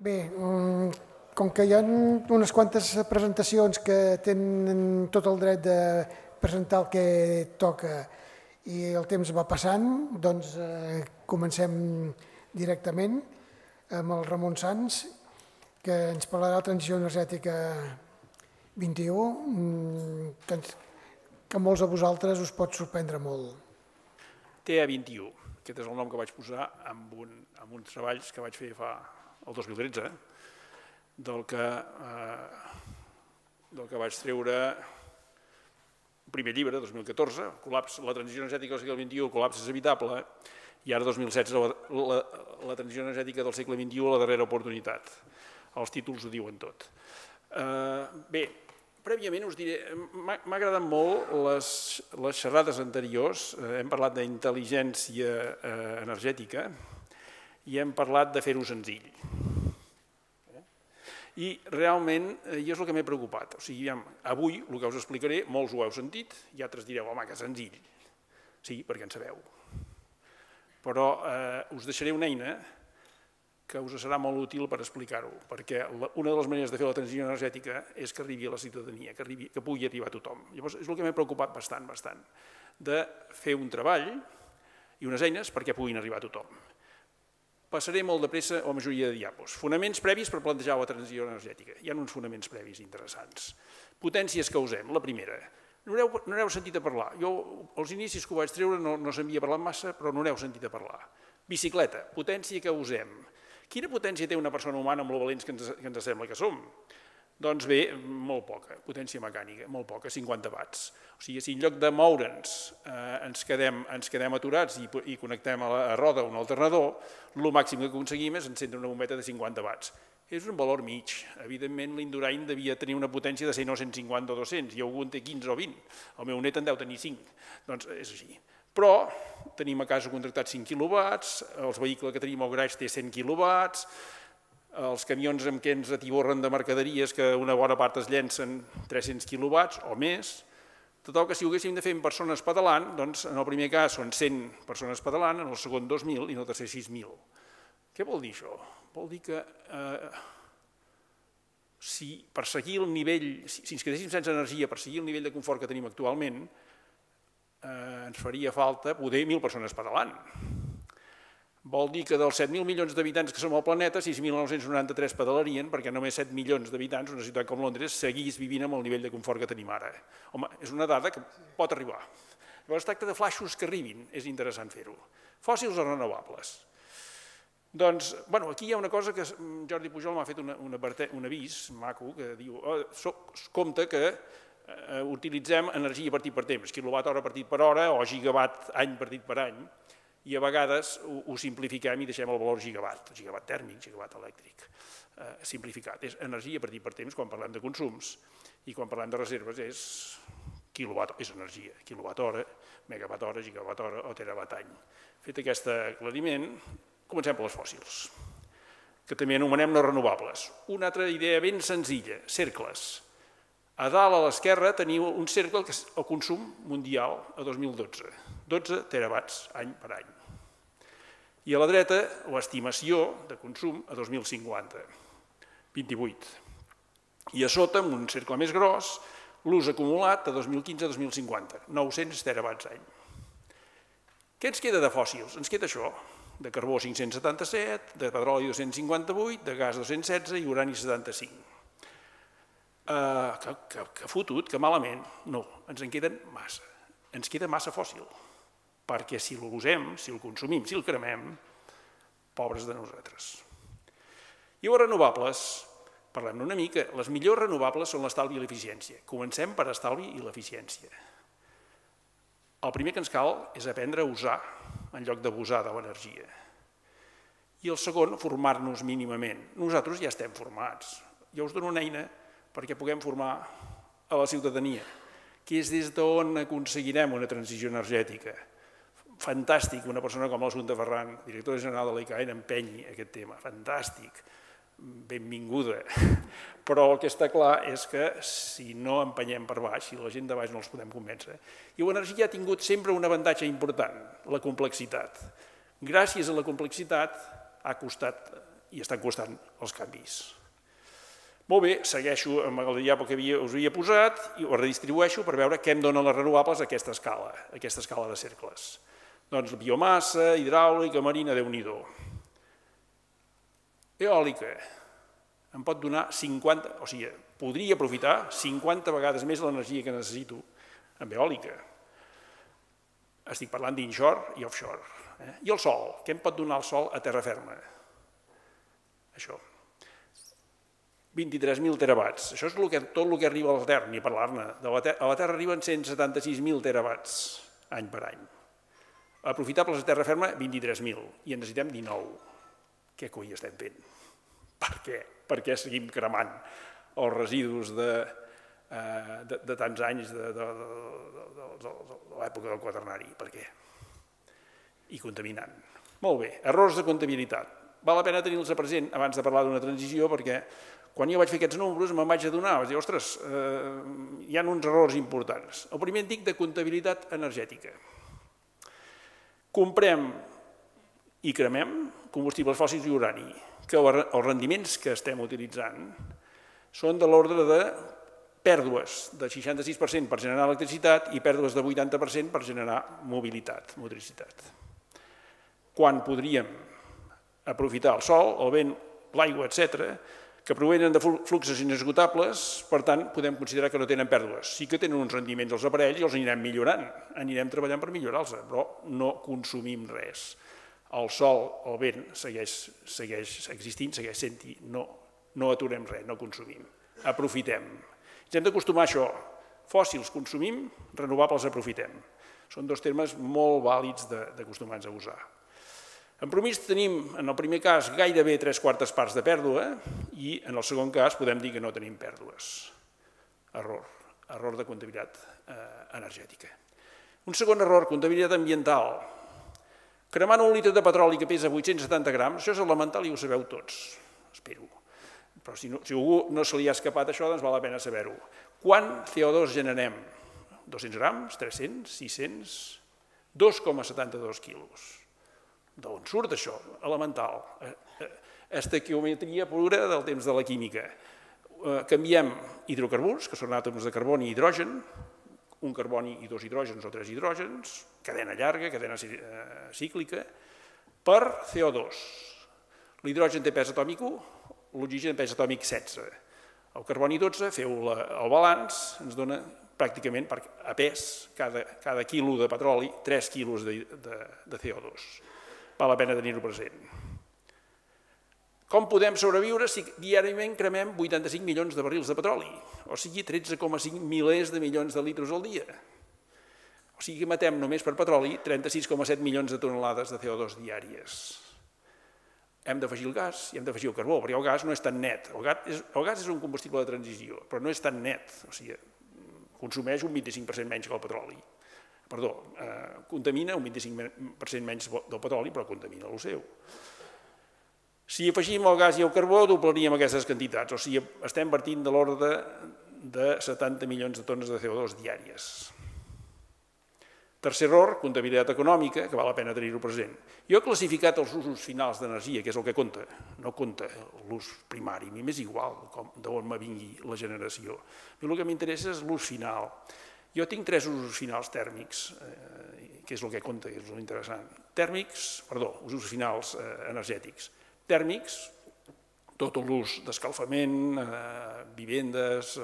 Bé, com que hi ha unes quantes presentacions que tenen tot el dret de presentar el que toca i el temps va passant, doncs comencem directament amb el Ramon Sans, que ens parlarà de Transició Energètica 21, que a molts de vosaltres us pot sorprendre molt. TE21, aquest és el nom que vaig posar amb uns treballs que vaig fer fa el 2013, del que vaig treure el primer llibre, 2014, la transició energètica del segle XXI, el col·lapse és evitable, i ara 2016, la transició energètica del segle XXI, la darrera oportunitat. Els títols ho diuen tot. Bé, prèviament us diré, m'ha agradat molt les xerrades anteriors, hem parlat d'intel·ligència energètica i hem parlat de fer-ho senzill. I realment, jo és el que m'he preocupat. O sigui, avui, el que us explicaré, molts ho heu sentit, i altres direu, home, que senzill. Sí, perquè en sabeu. Però us deixaré una eina que us serà molt útil per explicar-ho, perquè una de les maneres de fer la transició energètica és que arribi a la ciutadania, que pugui arribar a tothom. Llavors, és el que m'he preocupat bastant, de fer un treball i unes eines perquè puguin arribar a tothom. Passaré molt de pressa a la majoria de diapos. Fonaments previs per plantejar la transició energètica. Hi ha uns fonaments previs interessants. Potències que usem. La primera. No n'heu sentit a parlar. Jo, als inicis que ho vaig treure, no s'havia parlat massa, però no n'heu sentit a parlar. Bicicleta. Potència que usem. Quina potència té una persona humana amb lo valents que ens sembla que som? Doncs bé, molt poca. Potència mecànica, molt poca, 50 watts. O sigui, si en lloc de moure'ns ens quedem aturats i connectem a la roda un alternador, el màxim que aconseguim és encendre una bombeta de 50 watts. És un valor mig. Evidentment, l'Indurain devia tenir una potència de 100 o 150 o 200, i algú en té 15 o 20. El meu net en deu tenir 5. Doncs és així. Però tenim a casa contractat 5 quilowatts, el vehicle que tenim al garatge té 100 quilowatts, els camions amb què ens atiborren de mercaderies que una bona part es llencen 300 quilowatts o més. Total, que si ho haguéssim de fer amb persones pedalant, doncs en el primer cas són 100 persones pedalant, en el segon 2.000 i en el tercer 6.000. Què vol dir això? Vol dir que si ens quedéssim sense energia per seguir el nivell de confort que tenim actualment, ens faria falta poder 1.000 persones pedalant. Vol dir que dels 7.000 milions d'habitants que som al planeta, 6.993 pedalarien, perquè només 7 milions d'habitants, una ciutat com Londres, seguís vivint amb el nivell de confort que tenim ara. Home, és una dada que pot arribar. Llavors, es tracta de flaixos que arribin, és interessant fer-ho. Fòssils o renovables? Doncs, bueno, aquí hi ha una cosa que Jordi Pujol m'ha fet un avís maco, que diu, compte que utilitzem energia partit per temps, quilowatt hora partit per hora o gigawatt any partit per any, i a vegades ho simplifiquem i deixem el valor gigawatt, gigawatt tèrmic, gigawatt elèctric, simplificat. És energia partit per temps quan parlem de consums, i quan parlem de reserves és energia, quilowatt hora, megawatt hora, gigawatt hora o terawatt any. Fet aquest aclariment, comencem per les fòssils, que també anomenem no renovables. Una altra idea ben senzilla, cercles. A dalt a l'esquerra teniu un cercle que és el consum mundial a 2012, 12 terawatts any per any. I a la dreta l'estimació de consum a 2050, 28. I a sota, amb un cercle més gros, l'ús acumulat a 2015 a 2050, 900 terawatts any. Què ens queda de fòssils? Ens queda això, de carbó 577, de petroli 258, de gas 216 i urani 75. Que fotut, que malament, no, ens en queden massa. Ens queda massa fòssil, perquè si el usem, si el consumim, si el cremem, pobres de nosaltres. I les renovables, parlem-ne una mica, les millors renovables són l'estalvi i l'eficiència. Comencem per estalvi i l'eficiència. El primer que ens cal és aprendre a usar en lloc d'abusar de l'energia. I el segon, formar-nos mínimament. Nosaltres ja estem formats. Jo us dono una eina perquè puguem formar a la ciutadania, que és des d'on aconseguirem una transició energètica. Fantàstic, una persona com l'Assumpta Ferran, directora general de l'ICAEN, empenyi aquest tema, fantàstic, benvinguda. Però el que està clar és que si no empenyem per baix, si la gent de baix no els podem convèncer, i l'energia ha tingut sempre un avantatge important, la complexitat. Gràcies a la complexitat ha costat i estan costant els canvis. Molt bé, segueixo amb el diàleg que us havia posat i ho redistribueixo per veure què em donen les renovables a aquesta escala de cercles. Doncs biomassa, hidràulica, marina, Déu-n'hi-do. Eòlica em pot donar 50, o sigui, podria aprofitar 50 vegades més l'energia que necessito amb eòlica. Estic parlant d'inshore i offshore. I el sol, què em pot donar el sol a terra ferma? Això. 23.000 terawatts. Això és tot el que arriba a la Terra, ni parlar-ne. A la Terra arriben 176.000 terawatts any per any. Aprofitables a terra ferma, 23.000. I en necessitem 19. Què coi estem fent? Per què? Per què seguim cremant els residus de tants anys de l'època del Quaternari? Per què? I contaminant. Molt bé, errors de comptabilitat. Val la pena tenir-los a present abans de parlar d'una transició, perquè quan jo vaig fer aquests números me'n vaig adonar, vaig dir, ostres, hi ha uns errors importants. El primer en dic de comptabilitat energètica. Comprem i cremem combustibles fòssils i urani, que els rendiments que estem utilitzant són de l'ordre de pèrdues de 66% per generar electricitat i pèrdues de 80% per generar mobilitat, motricitat. Quan podríem aprofitar el sol, el vent, l'aigua, etc., que provenen de fluxos inesgotables, per tant, podem considerar que no tenen pèrdues. Sí que tenen uns rendiments als aparells i els anirem millorant, anirem treballant per millorar-los, però no consumim res. El sol, el vent, segueix existint, segueix sent-hi, no aturem res, no consumim, aprofitem. Ens hem d'acostumar a això, fòssils consumim, renovables aprofitem. Són dos termes molt vàlids d'acostumar-nos a usar. En promís tenim, en el primer cas, gairebé 3/4 parts de pèrdua i en el segon cas podem dir que no tenim pèrdues. Error de comptabilitat energètica. Un segon error, comptabilitat ambiental. Cremant un litre de petroli que pesa 870 grams, això és elemental i ho sabeu tots, espero. Però si a algú no se li ha escapat això, doncs val la pena saber-ho. Quant CO2 generem? 200 grams, 300, 600, 2,72 quilos. D'on surt això? Elemental. Estequiometria pura del temps de la química. Canviem hidrocarburs, que són àtoms de carboni i hidrogen, un carboni i dos hidrògens o tres hidrògens, cadena llarga, cadena cíclica, per CO2. L'hidrogen té pes atòmic 1, l'oxigen té pes atòmic 16. El carboni 12, feu el balanç, ens dona pràcticament a pes cada quilo de petroli 3 quilos de CO2. Val la pena tenir-ho present. Com podem sobreviure si diàriament cremem 85 milions de barrils de petroli? O sigui, 13,5 milers de milions de litres al dia. O sigui que matem només per petroli 36,7 milions de tonelades de CO2 diàries. Hem d'afegir el gas i hem d'afegir el carbó, perquè el gas no és tan net. El gas és un combustible de transició, però no és tan net. O sigui, consumeix un 25% menys que el petroli. Perdó, contamina un 25% menys del petroli, però contamina el seu. Si afegim el gas i el carbó, doblaríem aquestes quantitats, o sigui, estem vertint de l'ordre de 70 milions de tones de CO2 diàries. Tercer error, comptabilitat econòmica, que val la pena tenir-ho present. Jo he classificat els usos finals d'energia, que és el que compta, no compta l'ús primari, a mi m'és igual d'on me vingui la generació. A mi el que m'interessa és l'ús final. Jo tinc tres usos finals tèrmics, que és el que compta, que és l'interessant. Usos finals energètics. Tèrmics, tot l'ús d'escalfament, vivendes,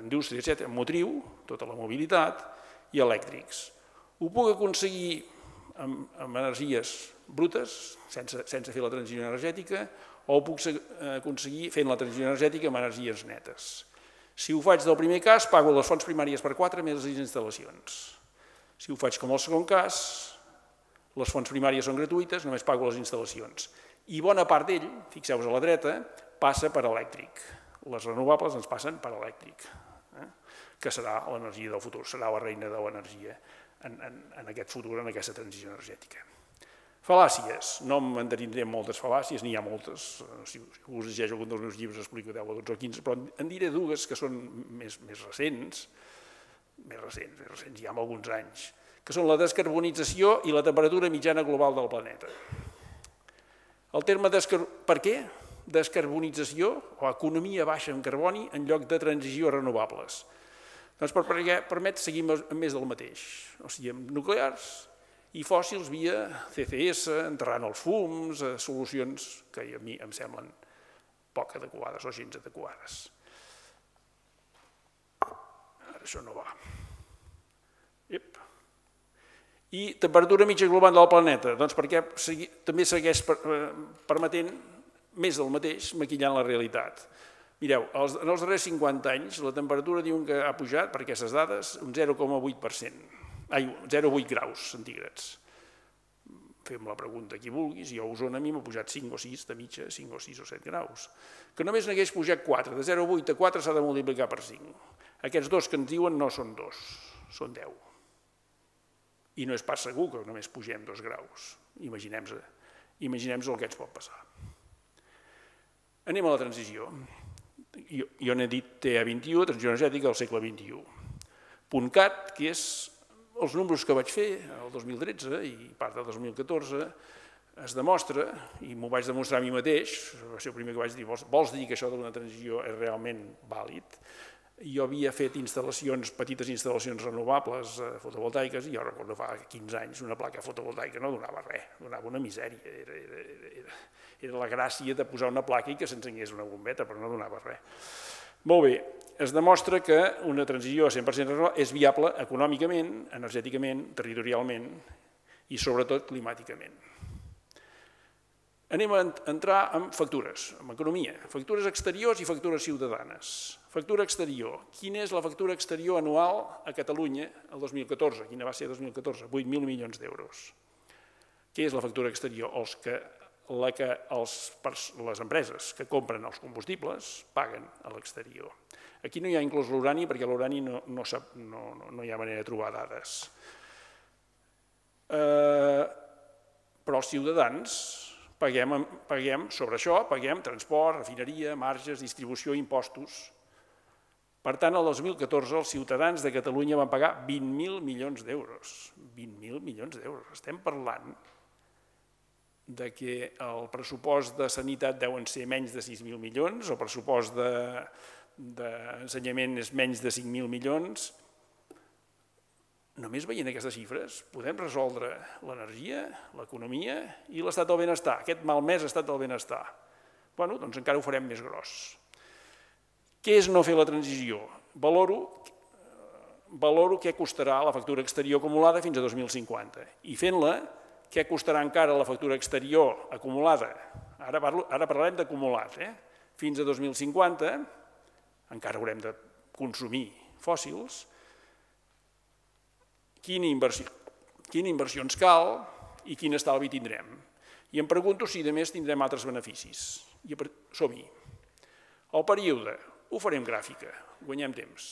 indústria, etc., motriu, tota la mobilitat, i elèctrics. Ho puc aconseguir amb energies brutes, sense fer la transició energètica, o ho puc aconseguir fent la transició energètica amb energies netes. Si ho faig del primer cas, pago les fonts primàries per 4 més les instal·lacions. Si ho faig com el segon cas, les fonts primàries són gratuïtes, només pago les instal·lacions. I bona part d'ell, fixeu-vos a la dreta, passa per elèctric. Les renovables ens passen per elèctric, que serà l'energia del futur, serà la reina de l'energia en aquest futur, en aquesta transició energètica. Fal·làcies. No m'entendré moltes fal·làcies, n'hi ha moltes. Si us llegeix algun dels meus llibres, explico 10 o 12 o 15, però en diré dues que són més recents, ja amb alguns anys, que són la descarbonització i la temperatura mitjana global del planeta. El terme per què? Descarbonització o economia baixa en carboni en lloc de transició a renovables. Doncs perquè permet seguir més del mateix, o sigui, amb nuclears i fòssils via CCS, enterrant els fums, solucions que a mi em semblen poc adequades o gens adequades. Això no va. I temperatura mitja global del planeta, doncs perquè també segueix permetent més del mateix, maquillant la realitat. Mireu, en els darrers 50 anys la temperatura diuen que ha pujat, per aquestes dades, un 0,8 graus centígrads. Fem la pregunta a qui vulguis, i a Osona a mi m'ha pujat 5 o 6 de mitja, 5 o 6 o 7 graus. Que només n'hagués pujat 4, de 0,8 a 4 s'ha de multiplicar per 5. Aquests dos que ens diuen no són 2, són 10. I no és pas segur que només pugem 2 graus. Imaginem-nos el que ens pot passar. Anem a la transició. Jo n'he dit TE21, transició energètica del segle XXI. .cat, que és els números que vaig fer el 2013 i part del 2014, es demostra, i m'ho vaig demostrar a mi mateix, va ser el primer que vaig dir, vols dir que això d'una transició és realment vàlid? Jo havia fet instal·lacions, petites instal·lacions renovables, fotovoltaiques, i jo recordo fa 15 anys una placa fotovoltaica no donava res, donava una misèria. Era la gràcia de posar una placa i que s'encengués una bombeta, però no donava res. Molt bé, es demostra que una transició a 100% renovable és viable econòmicament, energèticament, territorialment i sobretot climàticament. Anem a entrar en factures, en economia, factures exteriors i factures ciutadanes. Factura exterior. Quina és la factura exterior anual a Catalunya el 2014? Quina va ser el 2014? 8.000 milions d'euros. Què és la factura exterior? Les empreses que compren els combustibles paguen a l'exterior. Aquí no hi ha inclòs l'urani perquè l'urani no hi ha manera de trobar dades. Però els ciutadans paguem sobre això, paguem transport, refineria, marges, distribució, impostos. Per tant, el 2014 els ciutadans de Catalunya van pagar 20.000 milions d'euros. 20.000 milions d'euros. Estem parlant que el pressupost de sanitat deuen ser menys de 6.000 milions, el pressupost d'ensenyament és menys de 5.000 milions. Només veient aquestes xifres podem resoldre l'energia, l'economia i l'estat del benestar, aquest malmès estat del benestar. Bé, doncs encara ho farem més gros. Què és no fer la transició? Valoro què costarà la factura exterior acumulada fins a 2050. I fent-la, què costarà encara la factura exterior acumulada? Ara parlarem d'acumulat. Fins a 2050 encara haurem de consumir fòssils. Quina inversió ens cal i quin estalvi tindrem? I em pregunto si, a més, tindrem altres beneficis. Som-hi. El període. Ho farem gràfica, guanyem temps.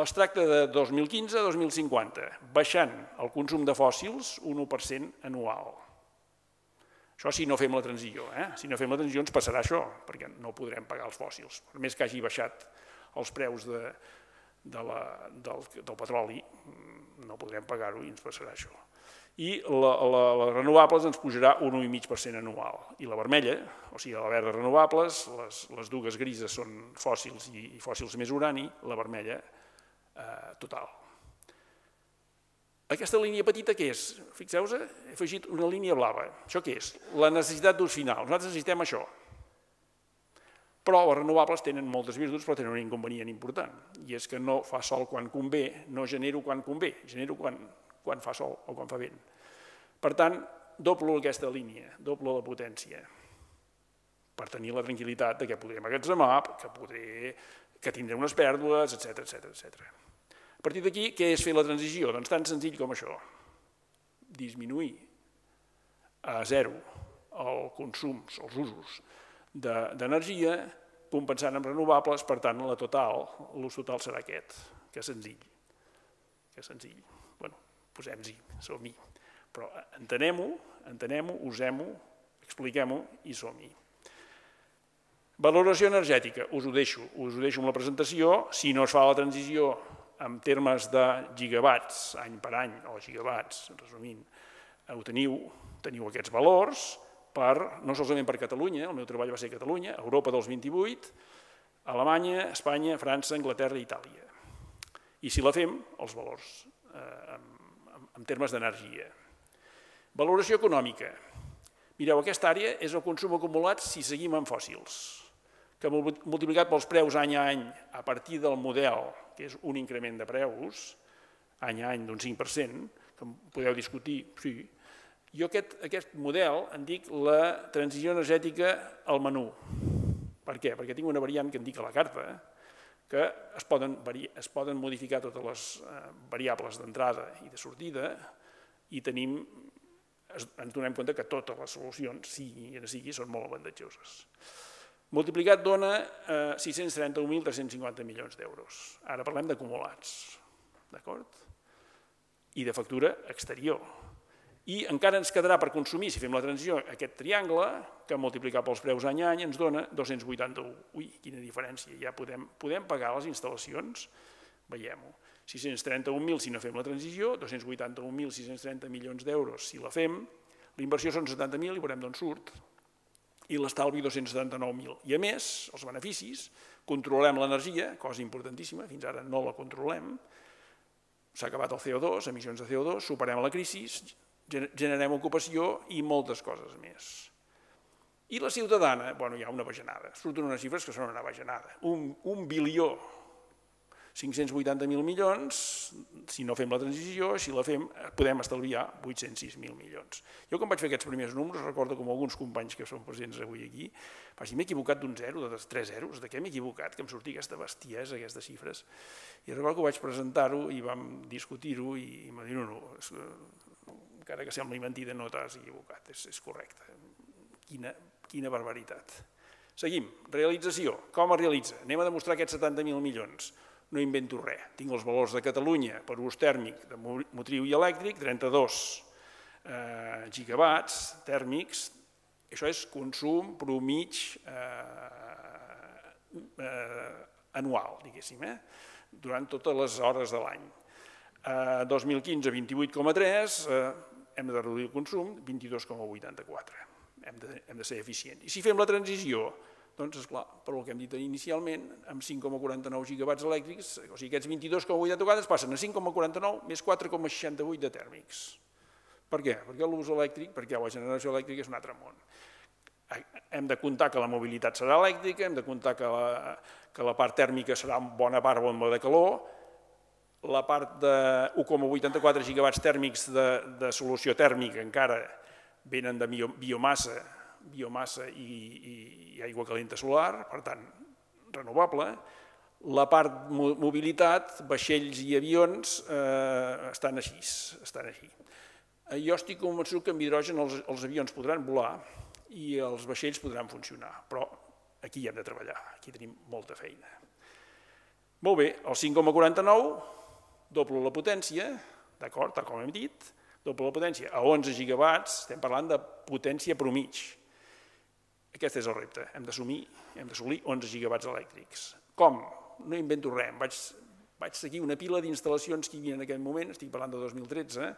Es tracta de 2015 a 2050, baixant el consum de fòssils un 1% anual. Això si no fem la transició. Si no fem la transició ens passarà això, perquè no podrem pagar els fòssils. Per més que hagi baixat els preus del petroli, no podrem pagar-ho i ens passarà això. I les renovables ens pujarà un 1,5% anual. I la vermella, o sigui, la verda renovables, les dues grises són fòssils i fòssils més urani, la vermella total. Aquesta línia petita què és? Fixeu-vos, he afegit una línia blava. Això què és? La necessitat d'ús final. Nosaltres necessitem això. Però les renovables tenen moltes virtuts, però tenen un inconvenient important. I és que no fa sol quan convé, no genero quan convé, genero quan fa sol o quan fa vent. Per tant, doblo aquesta línia, doblo la potència, per tenir la tranquil·litat que podré emmagatzemar, que tindré unes pèrdues, etc. A partir d'aquí, què és fer la transició? Doncs tan senzill com això. Disminuir a zero els consums, els usos d'energia, compensant amb renovables, per tant, l'ús total serà aquest. Que senzill. Que senzill. Bé, posem-hi, som-hi. Però entenem-ho, usem-ho, expliquem-ho i som-hi. Valoració energètica. Us ho deixo amb la presentació. Si no es fa la transició en termes de gigawatts, any per any, o gigawatts, resumint, teniu aquests valors, no solament per Catalunya, el meu treball va ser Catalunya, Europa dels 28, Alemanya, Espanya, França, Anglaterra i Itàlia. I si la fem, els valors en termes d'energia. Valoració econòmica. Mireu, aquesta àrea és el consum acumulat si seguim amb fòssils, que multiplicat pels preus any a any a partir del model, que és un increment de preus, any a any d'un 5%, que podeu discutir, sí. Jo aquest model en dic la transició energètica al menú. Per què? Perquè tinc una variant que en dic a la carta, que es poden modificar totes les variables d'entrada i de sortida i ens donem compte que totes les solucions, siguin i no siguin, són molt avantatjoses. Multiplicat dona 631.350 milions d'euros. Ara parlem d'acumulats, d'acord? I de factura exterior. I encara ens quedarà per consumir, si fem la transició, aquest triangle, que multiplicat pels preus any a any ens dona 281. Ui, quina diferència, ja podem pagar les instal·lacions, veiem-ho. 631.000 si no fem la transició, 281.630 milions d'euros si la fem, l'inversió són 70.000 i veurem d'on surt, i l'estalvi 279.000. I a més, els beneficis, controlem l'energia, cosa importantíssima, fins ara no la controlem, s'ha acabat el CO2, emissions de CO2, superem la crisi, generem ocupació i moltes coses més. I la ciutadana, bueno, hi ha una bajanada, surten unes xifres que són una bajanada, 1.580.000 milions, si no fem la transició, si la fem, podem estalviar 806.000 milions. Jo quan vaig fer aquests primers números, recordo com alguns companys que són presents avui aquí, vaig dir, m'he equivocat d'un zero, de tres zeros, de què m'he equivocat, que em sortia aquesta bestiesa, aquestes xifres, i recordo que vaig presentar-ho i vam discutir-ho i em va dir, no, encara que sembli mentida, no t'has equivocat, és correcte. Quina barbaritat. Seguim, realització, com es realitza? Anem a demostrar aquests 70.000 milions. No invento res, tinc els valors de Catalunya per ús tèrmic de motriu i elèctric, 32 gigawatts tèrmics, això és consum promig anual, diguéssim, durant totes les hores de l'any. 2015, 28,3, hem de reduir el consum, 22,84, hem de ser eficients. I si fem la transició, doncs, esclar, per el que hem dit inicialment, amb 5,49 gigawatts elèctrics, o sigui, aquests 22,84 es passen a 5,49 més 4,68 de tèrmics. Per què? Perquè l'ús elèctric, perquè la generació elèctrica és un altre món. Hem de comptar que la mobilitat serà elèctrica, hem de comptar que la part tèrmica serà bona part bomba de calor, la part de 1,84 gigawatts tèrmics de solució tèrmica encara venen de biomassa i aigua calenta solar, per tant, renovable. La part mobilitat, vaixells i avions, estan així. Jo estic convençut que amb hidrogen els avions podran volar i els vaixells podran funcionar, però aquí hi hem de treballar, aquí tenim molta feina. Molt bé, el 5,49, doblo la potència, d'acord, tal com hem dit, doblo la potència a 11 gigawatts, estem parlant de potència promig. Aquest és el repte, hem d'assolir 11 gigawatts elèctrics. Com? No invento res, vaig seguir una pila d'instal·lacions que hi havia en aquell moment, estic parlant de 2013,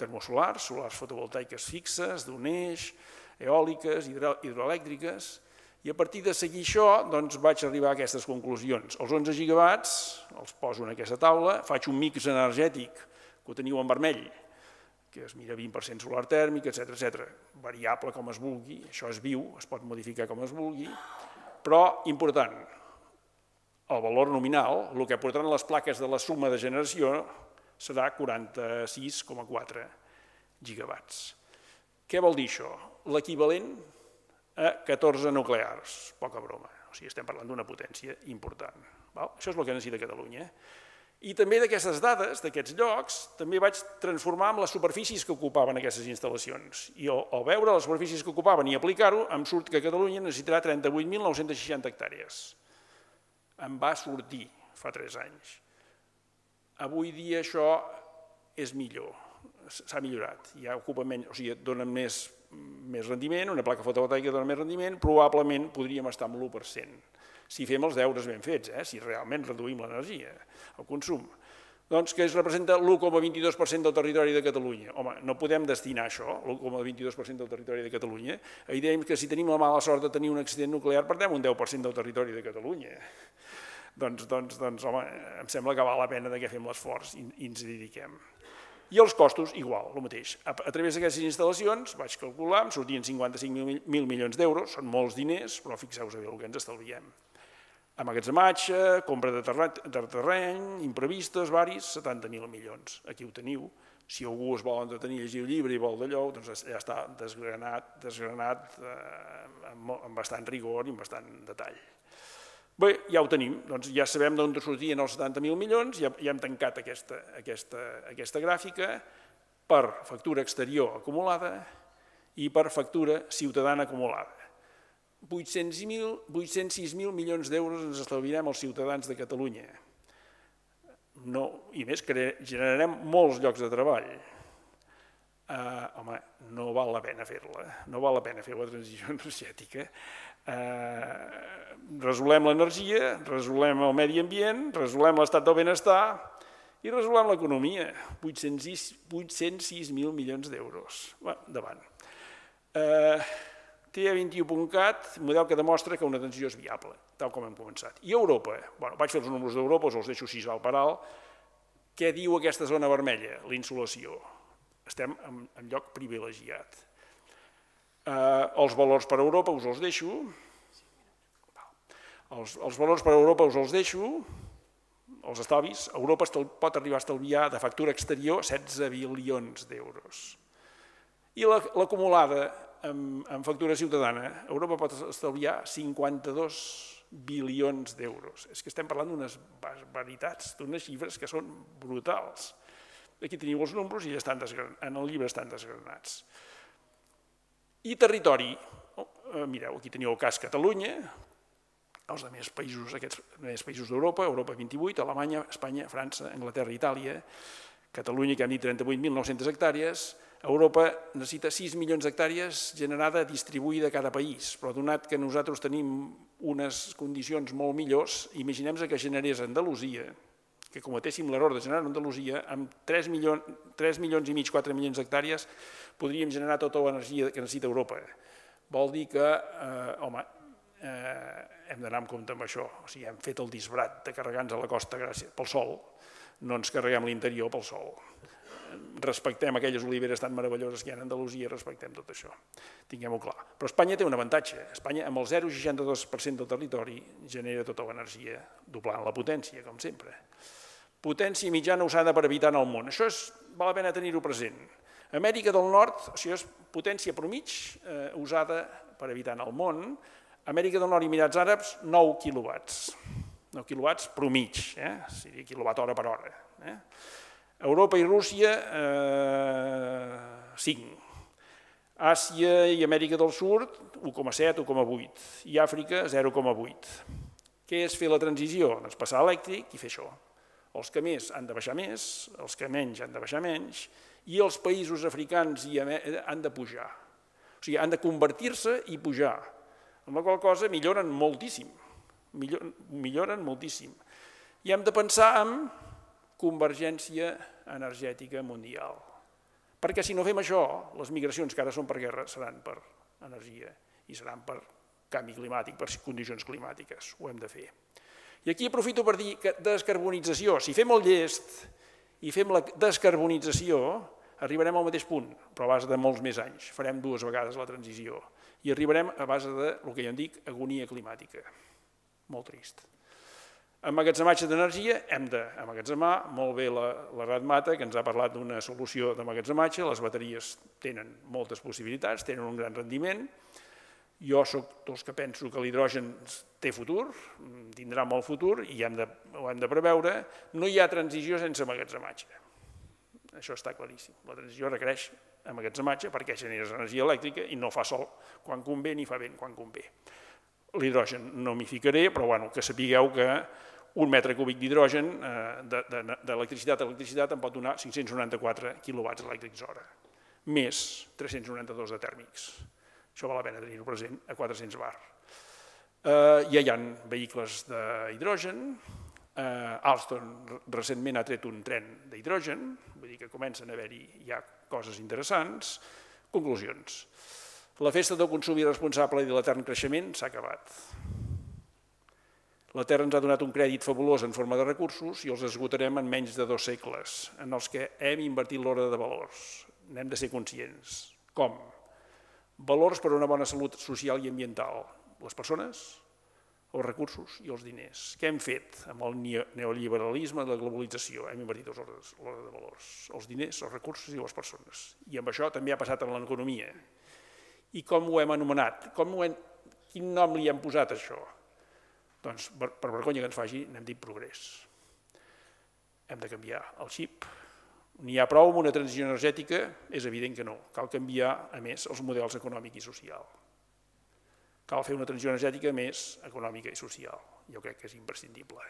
termosolars, solars fotovoltaiques fixes, d'un eix, eòliques, hidroelèctriques, i a partir de seguir això vaig arribar a aquestes conclusions. Els 11 gigawatts els poso en aquesta taula, faig un mix energètic, que ho teniu en vermell, que es mira 20% solar tèrmic, etc. Variable com es vulgui, això és viu, es pot modificar com es vulgui, però important, el valor nominal, el que portaran les plaques de la suma de generació serà 46,4 gigawatts. Què vol dir això? L'equivalent a 14 nuclears, poca broma, o sigui, estem parlant d'una potència important. Això és el que necessita Catalunya. I també d'aquestes dades, d'aquests llocs, també vaig transformar en les superfícies que ocupaven aquestes instal·lacions. I al veure les superfícies que ocupaven i aplicar-ho, em surt que Catalunya necessitarà 38.960 hectàrees. Em va sortir fa 3 anys. Avui dia això és millor, s'ha millorat. Ja ocupa menys, o sigui, dona més rendiment, una placa fotovoltaica dona més rendiment, probablement podríem estar amb l'1%. Si fem els deures ben fets, si realment reduïm l'energia, el consum. que representa l'1,22% del territori de Catalunya. Home, no podem destinar això, l'1,22% del territori de Catalunya, a dir que si tenim la mala sort de tenir un accident nuclear, perdem un 10% del territori de Catalunya. Doncs, home, em sembla que val la pena que fem l'esforç i ens dediquem. I els costos, igual, el mateix. A través d'aquestes instal·lacions, vaig calcular, em sortien 55.000 milions d'euros, són molts diners, però fixeu-vos bé el que ens estalviem. Amagatzematge, compra de terreny, imprevistes, varis, 70.000 milions. Aquí ho teniu. Si algú es vol entretenir, llegir el llibre i vol d'allò, doncs ja està desgranat amb bastant rigor i amb bastant detall. Bé, ja ho tenim, ja sabem d'on sortien els 70.000 milions, ja hem tancat aquesta gràfica per factura exterior acumulada i per factura ciutadana acumulada. 806.000 milions d'euros ens estalviarem als ciutadans de Catalunya. I més, generarem molts llocs de treball. Home, no val la pena fer-la, no val la pena fer la transició energètica. Resolem l'energia, resolem el medi ambient, resolem l'estat del benestar i resolem l'economia. 806.000 milions d'euros. Bé, davant. TE21.cat, model que demostra que una transició és viable, tal com hem començat. I Europa? Bé, vaig fer els números d'Europa, els deixo així alt per alt. Què diu aquesta zona vermella? L'insolació. Estem en lloc privilegiat. Els valors per Europa us els deixo. Els valors per Europa us els deixo. Els estalvis. Europa pot arribar a estalviar de factura exterior 16 bilions d'euros. I l'acumulada en factura ciutadana, Europa pot estalviar 52 bilions d'euros. És que estem parlant d'unes veritats, d'unes xifres que són brutals. Aquí teniu els números i en el llibre estan desgranats. I territori. Mireu, aquí teniu el cas Catalunya, els altres països d'Europa, Europa 28, Alemanya, Espanya, França, Anglaterra, Itàlia, Catalunya, que hem dit 38.900 hectàrees, Europa necessita 6 milions d'hectàrees generada distribuïda a cada país, però donat que nosaltres tenim unes condicions molt millors, imaginem-nos que generés Andalusia, que cometéssim l'error de generar Andalusia, amb 3 milions i mig, 4 milions d'hectàrees, podríem generar tota l'energia que necessita Europa. Vol dir que, home, hem d'anar amb compte amb això. O sigui, hem fet el disbrat de carregar-nos a la costa pel sol, no ens carreguem l'interior pel sol. Respectem aquelles oliveres tan meravelloses que hi ha a Andalusia, respectem tot això. Tinguem-ho clar. Però Espanya té un avantatge. Espanya, amb el 0,62% del territori, genera tota l'energia, doblant la potència, com sempre. Potència mitjana usada per habitant al món. Això val la pena tenir-ho present. Amèrica del Nord, això és potència promig usada per habitant al món. Amèrica del Nord i Emirats Àrabs, 9 quilowatts. 9 quilowatts promig, seria quilowatt hora per hora. Europa i Rússia, 5. Àsia i Amèrica del Sud, 1,7, 1,8. I Àfrica, 0,8. Què és fer la transició? Doncs passar elèctric i fer això. Els que més han de baixar més, els que menys han de baixar menys, i els països africans han de pujar. O sigui, han de convertir-se i pujar. Amb la qual cosa milloren moltíssim. Milloren moltíssim. I hem de pensar en convergència energètica mundial. Perquè si no fem això, les migracions que ara són per guerra seran per energia i seran per canvi climàtic, per condicions climàtiques. Ho hem de fer. I aquí aprofito per dir que descarbonització, si fem el llest i fem la descarbonització, arribarem al mateix punt, però a base de molts més anys. Farem 2 vegades la transició i arribarem a base de, el que jo en dic, agonia climàtica. Molt trist. Emmagatzematge d'energia, hem d'emmagatzemar molt bé la Ratmata, que ens ha parlat d'una solució d'emmagatzematge. Les bateries tenen moltes possibilitats, tenen un gran rendiment. Jo soc dels que penso que l'hidrogen té futur, tindrà molt futur i ho hem de preveure. No hi ha transició sense emmagatzematge. Això està claríssim. La transició requereix emmagatzematge perquè generes energia elèctrica i no fa sol quan convé ni fa vent quan convé. L'hidrogen no m'hi ficaré, però que sapigueu que un metre cúbic d'hidrogen d'electricitat a electricitat em pot donar 594 quilowatts elèctrics hora, més 392 de tèrmics. Això val la pena tenir-ho present, a 400 bar. Ja hi ha vehicles d'hidrogen, Alstom recentment ha tret un tren d'hidrogen, vull dir que comencen a haver-hi ja coses interessants. Conclusions. La festa del consum irresponsable i de l'etern creixement s'ha acabat. La Terra ens ha donat un crèdit fabulós en forma de recursos i els esgotarem en menys de 2 segles, en els que hem invertit l'ordre de valors. N'hem de ser conscients. Com? Valors per a una bona salut social i ambiental. Les persones, els recursos i els diners. Què hem fet amb el neoliberalisme i la globalització? Hem invertit l'ordre de valors. Els diners, els recursos i les persones. I amb això també ha passat en l'economia. I com ho hem anomenat? Quin nom li hem posat a això? Doncs, per vergonya que ens faci, n'hem dit progrés. Hem de canviar el xip. N'hi ha prou amb una transició energètica? És evident que no. Cal canviar, a més, els models econòmic i social. Cal fer una transició energètica més econòmica i social. Jo crec que és imprescindible.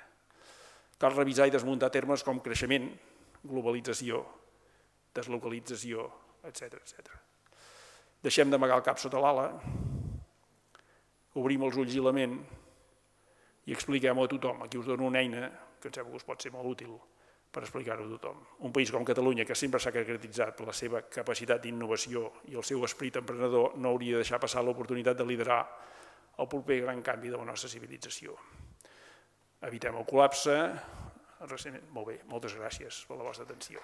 Cal revisar i desmuntar termes com creixement, globalització, deslocalització, etc. Deixem d'amagar el cap sota l'ala, obrim els ulls i la ment, i expliquem-ho a tothom. Aquí us dono una eina que em sembla que us pot ser molt útil per explicar-ho a tothom. Un país com Catalunya, que sempre s'ha caracteritzat per la seva capacitat d'innovació i el seu esperit emprenedor, no hauria de deixar passar l'oportunitat de liderar el proper gran canvi de la nostra civilització. Evitem el col·lapse. Molt bé, moltes gràcies per la vostra atenció.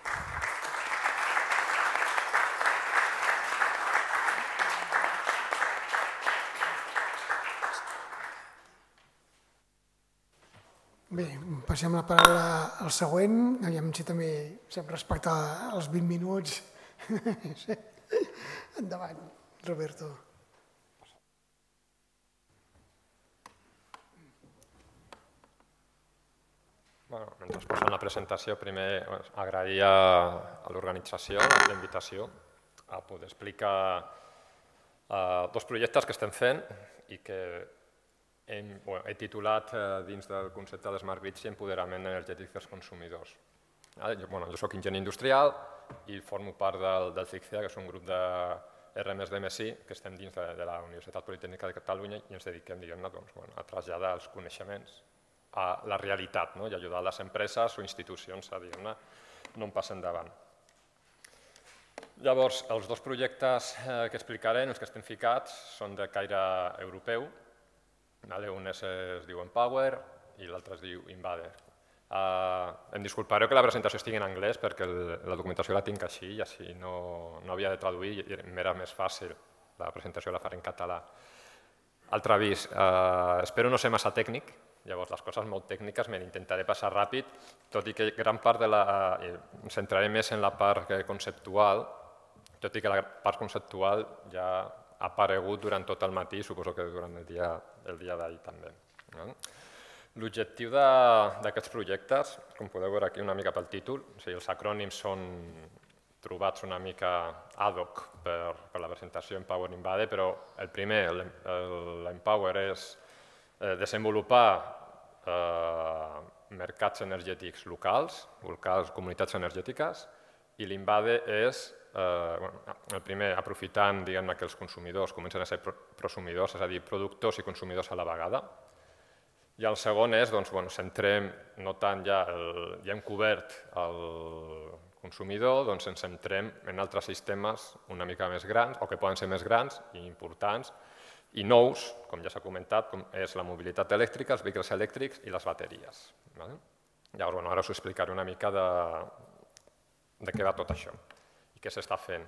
Bé, passem la paraula al següent. Aviam si també sap respectar els 20 minuts. Endavant, Roberto. Mentre posem la presentació, primer agrair a l'organització la invitació a poder explicar 2 projectes que estem fent i que he titulat dins del concepte de Smart Grids i empoderament energètic dels consumidors. Jo soc enginyer industrial i formo part del CITCEA, que és un grup de RMSD-MSI, que estem dins de la Universitat Politécnica de Catalunya i ens dediquem a traslladar els coneixements a la realitat i ajudar les empreses o institucions a no passar endavant. Llavors, els 2 projectes que explicaré, en els que estem ficats, són de caire europeu. Un es diu Empower i l'altre es diu Invader. Em disculpareu que la presentació estigui en anglès perquè la documentació la tinc així i així no havia de traduir i m'era més fàcil. La presentació la faré en català. Altre avís, espero no ser massa tècnic, llavors les coses molt tècniques me n'intentaré passar ràpid, tot i que gran part de la... em centraré més en la part conceptual, tot i que la part conceptual ja ha aparegut durant tot el matí, suposo que durant el dia d'ahir també. L'objectiu d'aquests projectes, com podeu veure aquí una mica pel títol, els acrònims són trobats una mica ad hoc per la presentació Empower Invader, però el primer, l'Empower, és desenvolupar mercats energètics locals, comunitats energètiques, i l'Invader és... El primer, aprofitant que els consumidors comencen a ser prosumidors, és a dir, productors i consumidors a la vegada. I el segon és, doncs, centrem, no tant ja hem cobert el consumidor, doncs ens centrem en altres sistemes una mica més grans, o que poden ser més grans i importants, i nous, com ja s'ha comentat, com és la mobilitat elèctrica, els vehicles elèctrics i les bateries. Llavors, ara us explicaré una mica de què va tot això. Què s'està fent.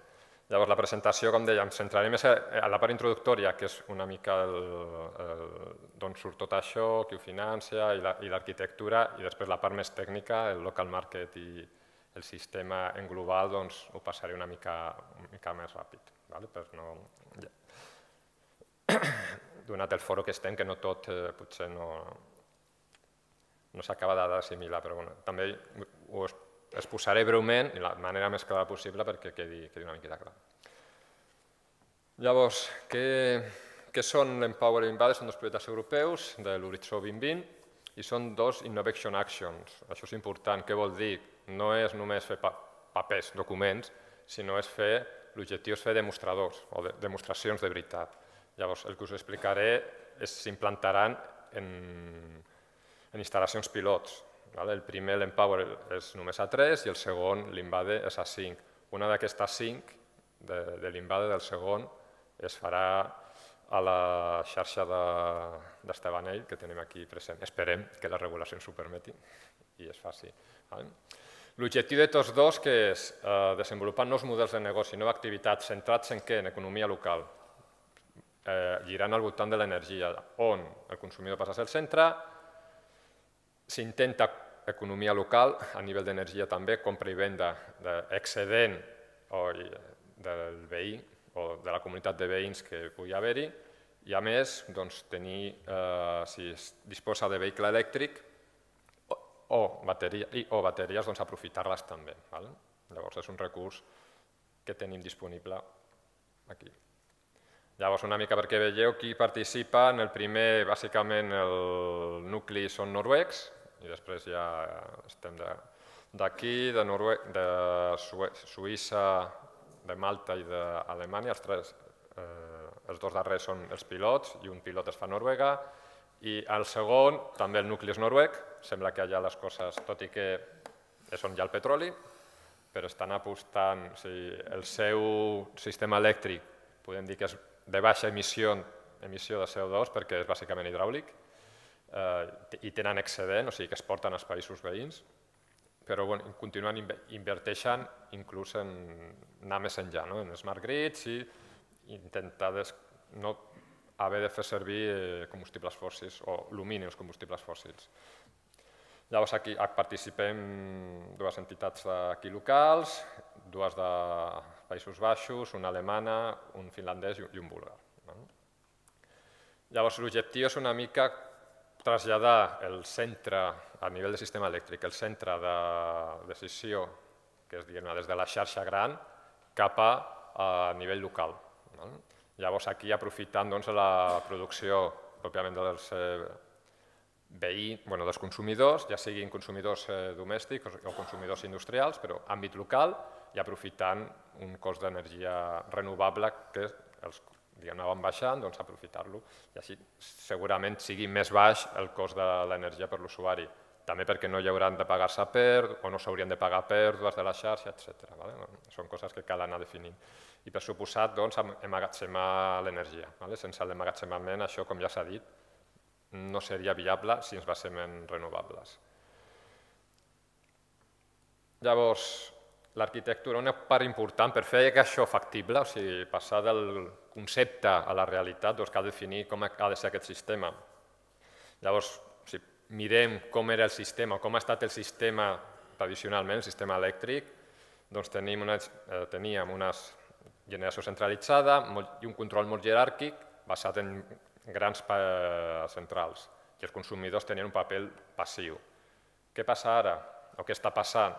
Llavors, la presentació, com dèiem, ens centrarem més a la part introductòria, que és una mica d'on surt tot això, qui ho finança i l'arquitectura, i després la part més tècnica, el local market i el sistema en global, doncs ho passaré una mica més ràpid. Donat el foro que estem, que no tot potser no s'acaba d'assimilar, però també ho explico. Es posaré breument, de la manera més clara possible, perquè quedi una miqueta clar. Llavors, què són l'Empower i l'Invader? Són 2 projectes europeus de l'Horitzó 2020 i són 2 Innovation Actions. Això és important. Què vol dir? No és només fer papers, documents, sinó és fer... L'objectiu és fer demostradors o demostracions de veritat. Llavors, el que us explicaré s'implantaran en instal·lacions pilots. El primer, l'Empower, és només a 3 i el segon, l'Invader, és a 5. Una d'aquestes 5 de l'Invader del segon es farà a la xarxa d'Estevanell que tenim aquí present. Esperem que la regulació ens ho permeti i es faci. L'objectiu de tots dos és desenvolupar nous models de negoci, nova activitat, centrats en què? En economia local, girant al voltant de l'energia, on el consumidor passa a ser el centre, s'intenta economia local a nivell d'energia també, compra i venda d'excedent del veí o de la comunitat de veïns que pugui haver-hi i, a més, tenir, si es disposa de vehicle elèctric, o bateries, aprofitar-les també. Llavors, és un recurs que tenim disponible aquí. Llavors, una mica perquè veieu qui participa. En el primer, bàsicament, el nucli són noruecs, i després ja estem d'aquí, de Suïssa, de Malta i d'Alemanya. Els dos darrers són els pilots, i un pilot es fa a Noruega. I el segon, també el nucli és noruec, sembla que allà les coses, tot i que és on hi ha el petroli, però estan apostant, el seu sistema elèctric, podem dir que és de baixa emissió de CO2 perquè és bàsicament hidràulic, i tenen excedent, o sigui que es porten als països veïns, però continuen inverteixen inclús en anar més enllà, en smart grids i intentar no haver de fer servir combustibles fòssils o elimini els combustibles fòssils. Llavors, aquí participem dues entitats d'aquí locals, dues de Països Baixos, una alemana, un finlandès i un búlgar. Llavors, l'objectiu és una mica traslladar el centre, a nivell de sistema elèctric, el centre de decisió, que és des de la xarxa gran, cap a nivell local. Llavors, aquí aprofitant la producció pròpiament dels consumidors, ja siguin consumidors domèstics o consumidors industrials, però àmbit local, i aprofitant un cost d'energia renovable que els van baixant, doncs aprofitar-lo. I així segurament sigui més baix el cost de l'energia per l'usuari, també perquè no hi hauran de pagar-se pèrdues o no s'haurien de pagar pèrdues de la xarxa, etc. Són coses que cal anar definint. I per suposat, doncs, emmagatzemar l'energia. Sense l'emmagatzemament, això, com ja s'ha dit, no seria viable si ens basem en renovables. Llavors, l'arquitectura, una part important per fer això factible, o sigui, passar del concepte a la realitat, doncs cal definir com ha de ser aquest sistema. Llavors, si mirem com era el sistema, com ha estat el sistema tradicionalment, el sistema elèctric, doncs teníem unes generació centralitzada i un control molt jeràrquic basat en grans centrals i els consumidors tenien un paper passiu. Què passa ara? O què està passant?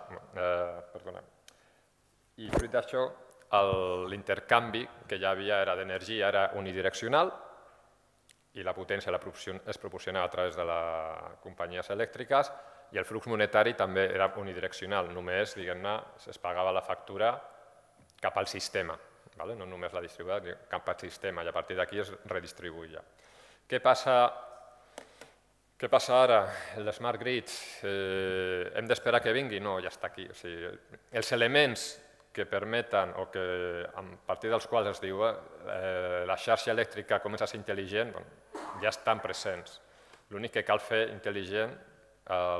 I fruit d'això, l'intercanvi que hi havia d'energia era unidireccional i la potència es proporcionava a través de les companyies elèctriques i el flux monetari també era unidireccional, només es pagava la factura cap al sistema. No només la distribuïda, cap al sistema, i a partir d'aquí es redistribuïa. Què passa ara? Els smart grids, hem d'esperar que vingui? No, ja està aquí. Els elements que permeten, o a partir dels quals es diu la xarxa elèctrica comença a ser intel·ligent, ja estan presents. L'únic que cal fer intel·ligent és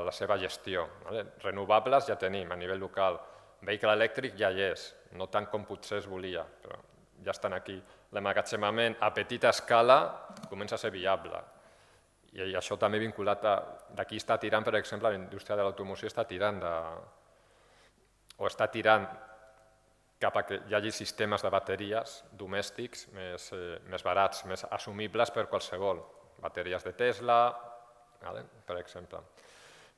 la seva gestió. Renovables ja tenim a nivell local, vehicle elèctric ja hi és, no tant com potser es volia, però ja estan aquí. L'emmagatzemament a petita escala comença a ser viable. I això també vinculat a... D'aquí està tirant, per exemple, la indústria de l'automoció està tirant de... o està tirant cap a que hi hagi sistemes de bateries domèstics més barats, més assumibles per qualsevol. Bateries de Tesla, per exemple.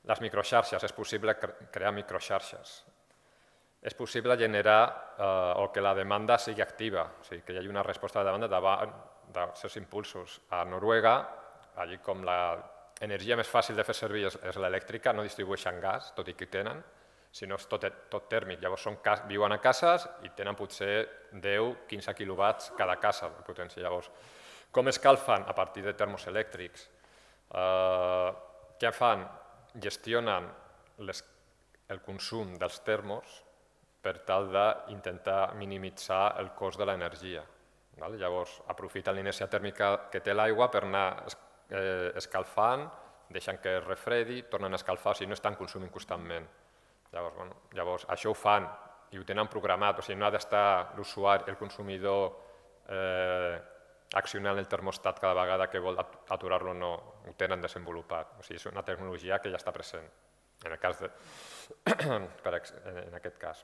Les microxarxes, és possible crear microxarxes. És possible generar o que la demanda sigui activa, o sigui que hi hagi una resposta de demanda davant dels seus impulsos. A Noruega, allí com l'energia més fàcil de fer servir és l'elèctrica, no distribueixen gas, tot i que tenen, sinó és tot tèrmic. Llavors viuen a cases i tenen potser 10-15 quilowatts cada casa de potència. Llavors, com escalfen? A partir de termos elèctrics. Què fan? gestionen el consum dels termos per tal d'intentar minimitzar el cost de l'energia. Llavors, aprofiten l'inèrcia tèrmica que té l'aigua per anar escalfant, deixant que es refredi, tornen a escalfar, o sigui, no estan consumint constantment. Llavors, això ho fan i ho tenen programat, o sigui, no ha d'estar l'usuari, el consumidor, accionant el termostat cada vegada que vol aturar-lo, no ho tenen desenvolupat. O sigui, és una tecnologia que ja està present, en aquest cas.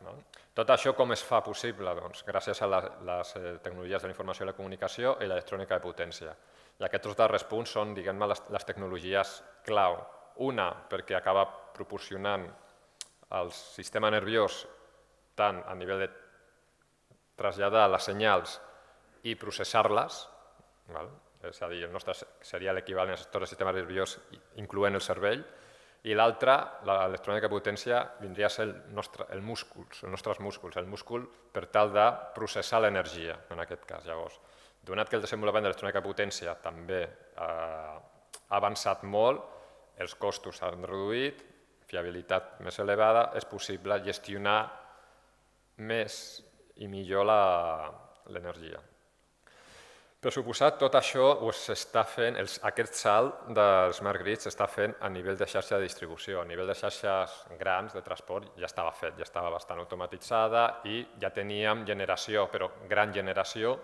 Tot això com es fa possible? Gràcies a les tecnologies de la informació i la comunicació i l'electrònica de potència. I aquests darrers punts són les tecnologies clau. Una, perquè acaba proporcionant al sistema nerviós tant a nivell de traslladar les senyals i processar-les, és a dir, el nostre seria l'equivalent al sector del sistema nerviós incloent el cervell, i l'altra, l'electrònica de potència, vindria a ser els nostres músculs, el múscul per tal de processar l'energia, en aquest cas. Llavors, donat que el desenvolupament de l'electrònica de potència també ha avançat molt, els costos s'han reduït, fiabilitat més elevada, és possible gestionar més i millor l'energia. Per suposat, tot això s'està fent, aquest salt dels smart grids s'està fent a nivell de xarxa de distribució, a nivell de xarxes grans de transport ja estava fet, ja estava bastant automatitzada i ja teníem generació, però gran generació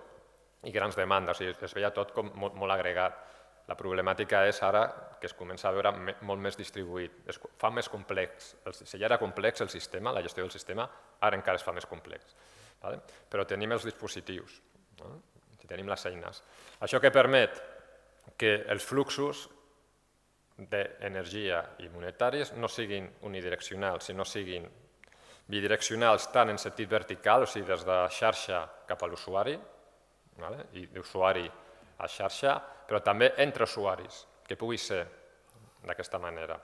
i grans demandes, es veia tot com molt agregat. La problemàtica és ara que es comença a veure molt més distribuït, es fa més complex. Si ja era complex el sistema, la gestió del sistema, ara encara es fa més complex. Però tenim els dispositius. Tenim les eines. Això que permet que els fluxos d'energia i monetaris no siguin unidireccionals, sinó siguin bidireccionals tant en sentit vertical, o sigui, des de xarxa cap a l'usuari, i d'usuari a xarxa, però també entre usuaris, que pugui ser d'aquesta manera.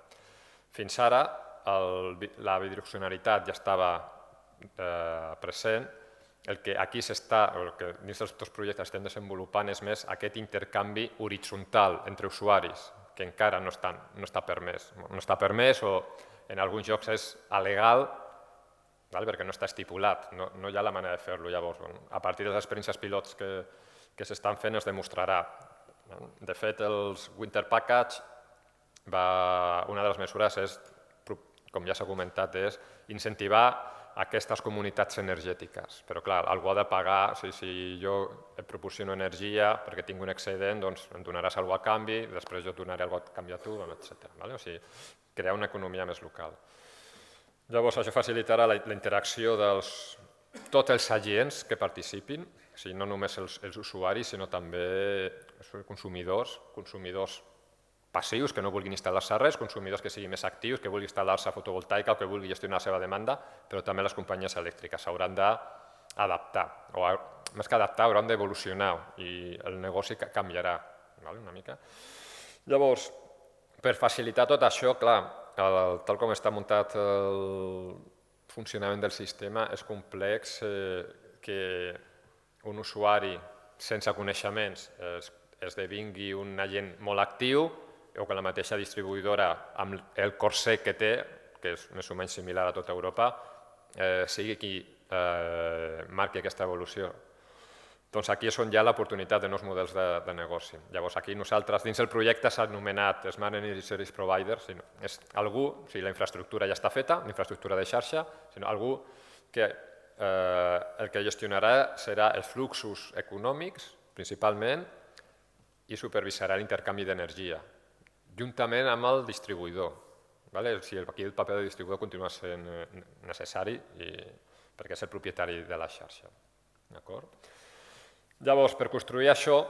Fins ara la bidireccionalitat ja estava present. El que aquí dins dels dos projectes estem desenvolupant és més aquest intercanvi horitzontal entre usuaris, que encara no està permès. No està permès o en alguns llocs és il·legal perquè no està estipulat, no hi ha la manera de fer-lo. Llavors, a partir de les experiències pilots que s'estan fent es demostrarà. De fet, el Winter Package, una de les mesures, com ja s'ha comentat, és incentivar aquestes comunitats energètiques. Però, clar, algú ha de pagar, si jo et proporciono energia perquè tinc un excedent, doncs em donaràs alguna cosa a canvi, després jo et donaré alguna cosa a canvi a tu, etc. O sigui, crear una economia més local. Llavors, això facilitarà la interacció de tots els agents que participin, no només els usuaris, sinó també consumidors passius, que no vulguin instal·lar-se res, consumidors que siguin més actius, que vulguin instal·lar-se fotovoltaica o que vulguin gestionar la seva demanda, però també les companyies elèctriques s'hauran d'adaptar, o més que adaptar, hauran d'evolucionar i el negoci canviarà una mica. Llavors, per facilitar tot això, clar, tal com està muntat el funcionament del sistema, és complex que un usuari sense coneixements esdevingui un agent molt actiu o que la mateixa distribuïdora, amb el corset que té, que és més o menys similar a tota Europa, sigui qui marqui aquesta evolució. Doncs aquí és on hi ha l'oportunitat de nous models de negoci. Llavors, aquí nosaltres, dins del projecte s'ha anomenat Smart Energy Service Provider, és algú, si la infraestructura ja està feta, l'infraestructura de xarxa, sinó algú que el que gestionarà serà els fluxos econòmics, principalment, i supervisarà l'intercanvi d'energia, juntament amb el distribuïdor. Aquí el paper del distribuïdor continua sent necessari perquè és el propietari de la xarxa. Llavors, per construir això,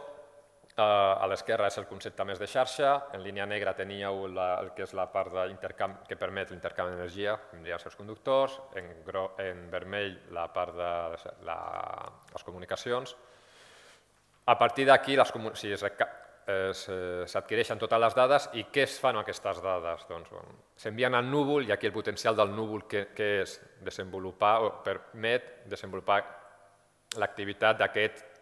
a l'esquerra és el concepte més de xarxa, en línia negra teníeu el que és la part que permet l'intercanvi d'energia, vindria els seus conductors, en vermell la part de les comunicacions. A partir d'aquí, s'adquireixen totes les dades i què es fan aquestes dades? S'envien al núvol i aquí el potencial del núvol que és desenvolupar o permet desenvolupar l'activitat d'aquest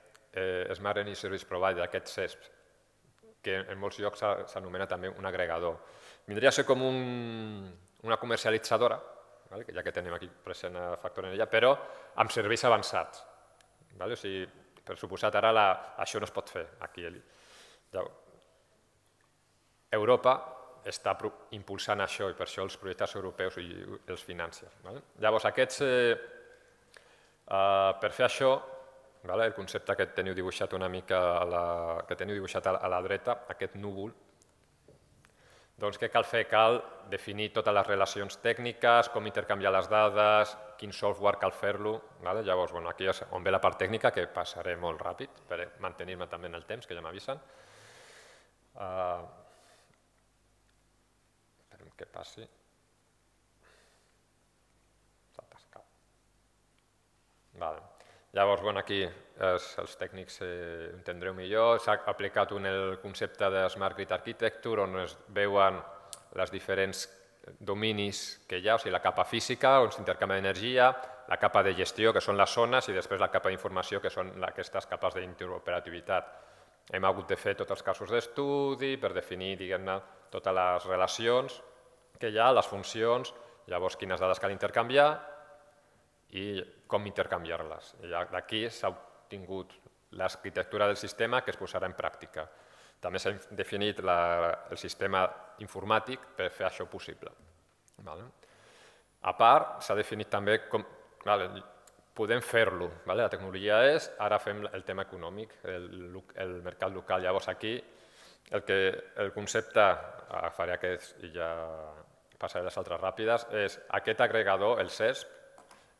Smart Energy Service Provider, d'aquest CESP, que en molts llocs s'anomena també un agregador. Vindria a ser com una comercialitzadora, ja que tenim aquí present a Factor Energia, però amb serveis avançats. O sigui, per suposat, ara això no es pot fer aquí. Europa està impulsant això i per això els projectes europeus els financen. Llavors, per fer això, el concepte que teniu dibuixat a la dreta, aquest núvol, doncs què cal fer? Cal definir totes les relacions tècniques, com intercanviar les dades, quin software cal fer-lo. Llavors, aquí és on ve la part tècnica, que passaré molt ràpid per mantenir-me també en el temps, que ja m'avisen. Esperem que passi. S'ha atascat. D'acord. Llavors, aquí els tècnics entendreu millor. S'ha aplicat el concepte de Smart Grid Architecture, on es veuen els diferents dominis que hi ha, o sigui, la capa física, on s'intercanvia energia, la capa de gestió, que són les zones, i després la capa d'informació, que són aquestes capes d'interoperativitat. Hem hagut de fer tots els casos d'estudi per definir totes les relacions que hi ha, les funcions, llavors quines dades cal intercanviar i com intercanviar-les. D'aquí s'ha obtingut l'arquitectura del sistema que es posarà en pràctica. També s'ha definit el sistema informàtic per fer això possible. A part, s'ha definit també com podem fer-lo. La tecnologia és, ara fem el tema econòmic, el mercat local. Llavors aquí el concepte, faré aquest i ja passaré a les altres ràpides, és aquest agregador, el CESP,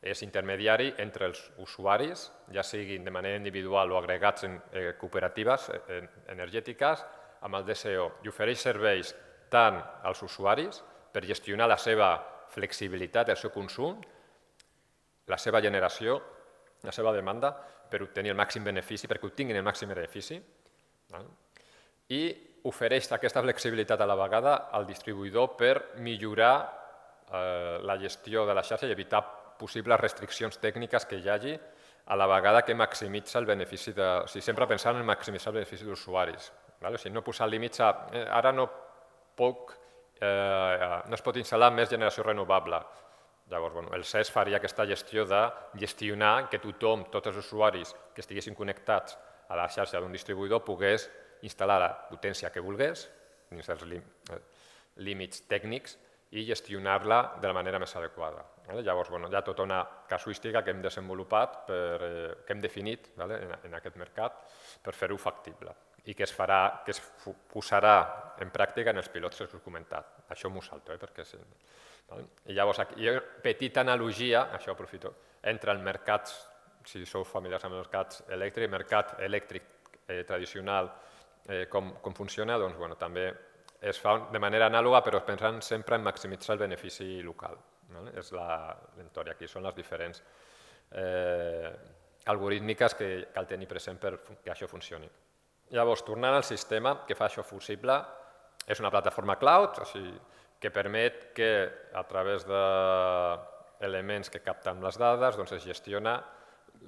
és intermediari entre els usuaris, ja siguin de manera individual o agregats en cooperatives energètiques, amb el DCO, i ofereix serveis tant als usuaris per gestionar la seva flexibilitat, el seu consum, la seva generació, la seva demanda, per obtenir el màxim benefici, perquè obtinguin el màxim benefici, i ofereix aquesta flexibilitat a la vegada al distribuïdor per millorar la gestió de la xarxa i evitar possibles restriccions tècniques que hi hagi, a la vegada que maximitza el benefici de... O sigui, sempre pensant en maximitzar el benefici d'usuaris. O sigui, no posar límits a... Ara no es pot instal·lar més generació renovable. Llavors, el CES faria aquesta gestió de gestionar que tothom, tots els usuaris que estiguessin connectats a la xarxa d'un distribuïdor pogués instal·lar la potència que volgués, dins dels límits tècnics, i gestionar-la de la manera més adequada. Llavors, hi ha tota una casuística que hem desenvolupat, que hem definit en aquest mercat per fer-ho factible i que es posarà en pràctica en els pilots que us he comentat. Això m'ho salto, perquè sí. Llavors, hi ha una petita analogia, això aprofito, entre els mercats, si sou familiars amb els mercats elèctrics, mercat elèctric tradicional, com funciona, doncs també es fa de manera anàloga, però pensant sempre en maximitzar el benefici local. És l'entorn aquí, són les diferents algorítmiques que cal tenir present perquè això funcioni. Llavors, tornant al sistema que fa això possible, és una plataforma cloud que permet que a través d'elements que capten les dades es gestiona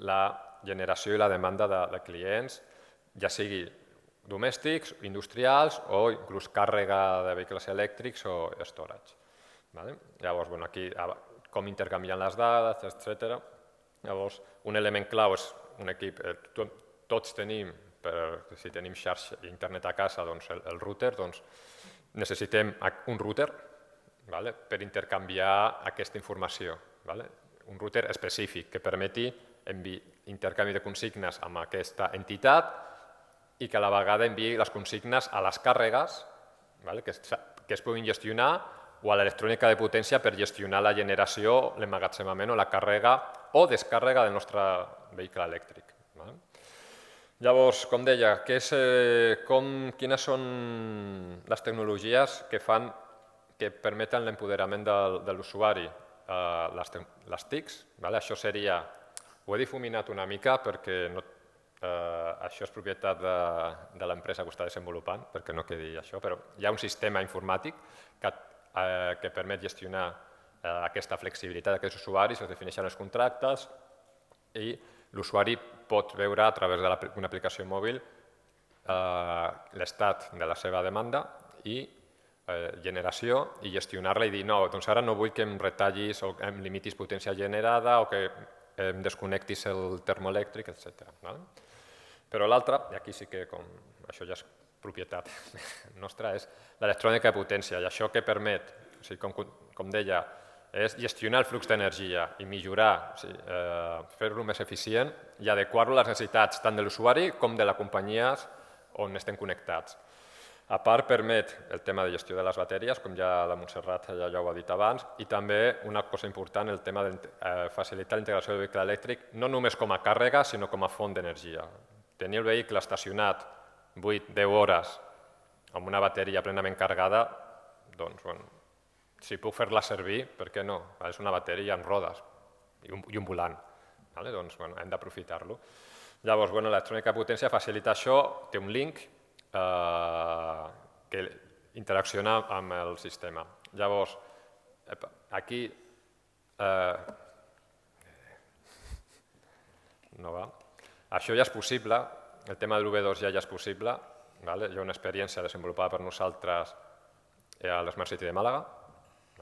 la generació i la demanda de clients, ja sigui domèstics, industrials o inclús càrrega de vehicles elèctrics o storage. Llavors, aquí com intercanvien les dades, etc. Llavors, un element clau és un equip. Tots tenim, si tenim xarxa i internet a casa, el router, doncs necessitem un router per intercanviar aquesta informació. Un router específic que permeti intercanvi de consignes amb aquesta entitat i que a la vegada enviï les consignes a les càrregues que es puguin gestionar o a l'electrònica de potència per gestionar la generació, l'emmagatzemament o la càrrega o descàrrega del nostre vehicle elèctric. Llavors, com deia, quines són les tecnologies que permeten l'empoderament de l'usuari? Les TICs, això seria... Ho he difuminat una mica perquè això és propietat de l'empresa que ho està desenvolupant, perquè no quedi això, però hi ha un sistema informàtic que permet gestionar aquesta flexibilitat d'aquests usuaris, es defineixen els contractes i l'usuari pot veure a través d'una aplicació mòbil l'estat de la seva demanda i generació i gestionar-la i dir no, doncs ara no vull que em retallis o em limitis potència generada o que em desconnectis el termoelèctric, etc. Però l'altra, i aquí sí que com això ja és propietat nostra, és l'electrònica de potència i això que permet, com deia, és gestionar el flux d'energia i millorar, fer-lo més eficient i adequar-lo a les necessitats tant de l'usuari com de les companyies on estem connectats. A part, permet el tema de gestió de les bateries, com ja la Montserrat ja ho ha dit abans, i també una cosa important, el tema de facilitar la integració del vehicle elèctric, no només com a càrrega, sinó com a font d'energia. Tenir el vehicle estacionat 8-10 hores amb una bateria plenament carregada, doncs, bueno, si puc fer-la servir, per què no? És una bateria amb rodes i un volant. Doncs hem d'aprofitar-lo. Llavors, l'electrònica de potència facilita això, té un link que interacciona amb el sistema. Llavors, aquí... No va. Això ja és possible, el tema de l'V2 ja és possible. Hi ha una experiència desenvolupada per nosaltres a l'Smart City de Màlaga.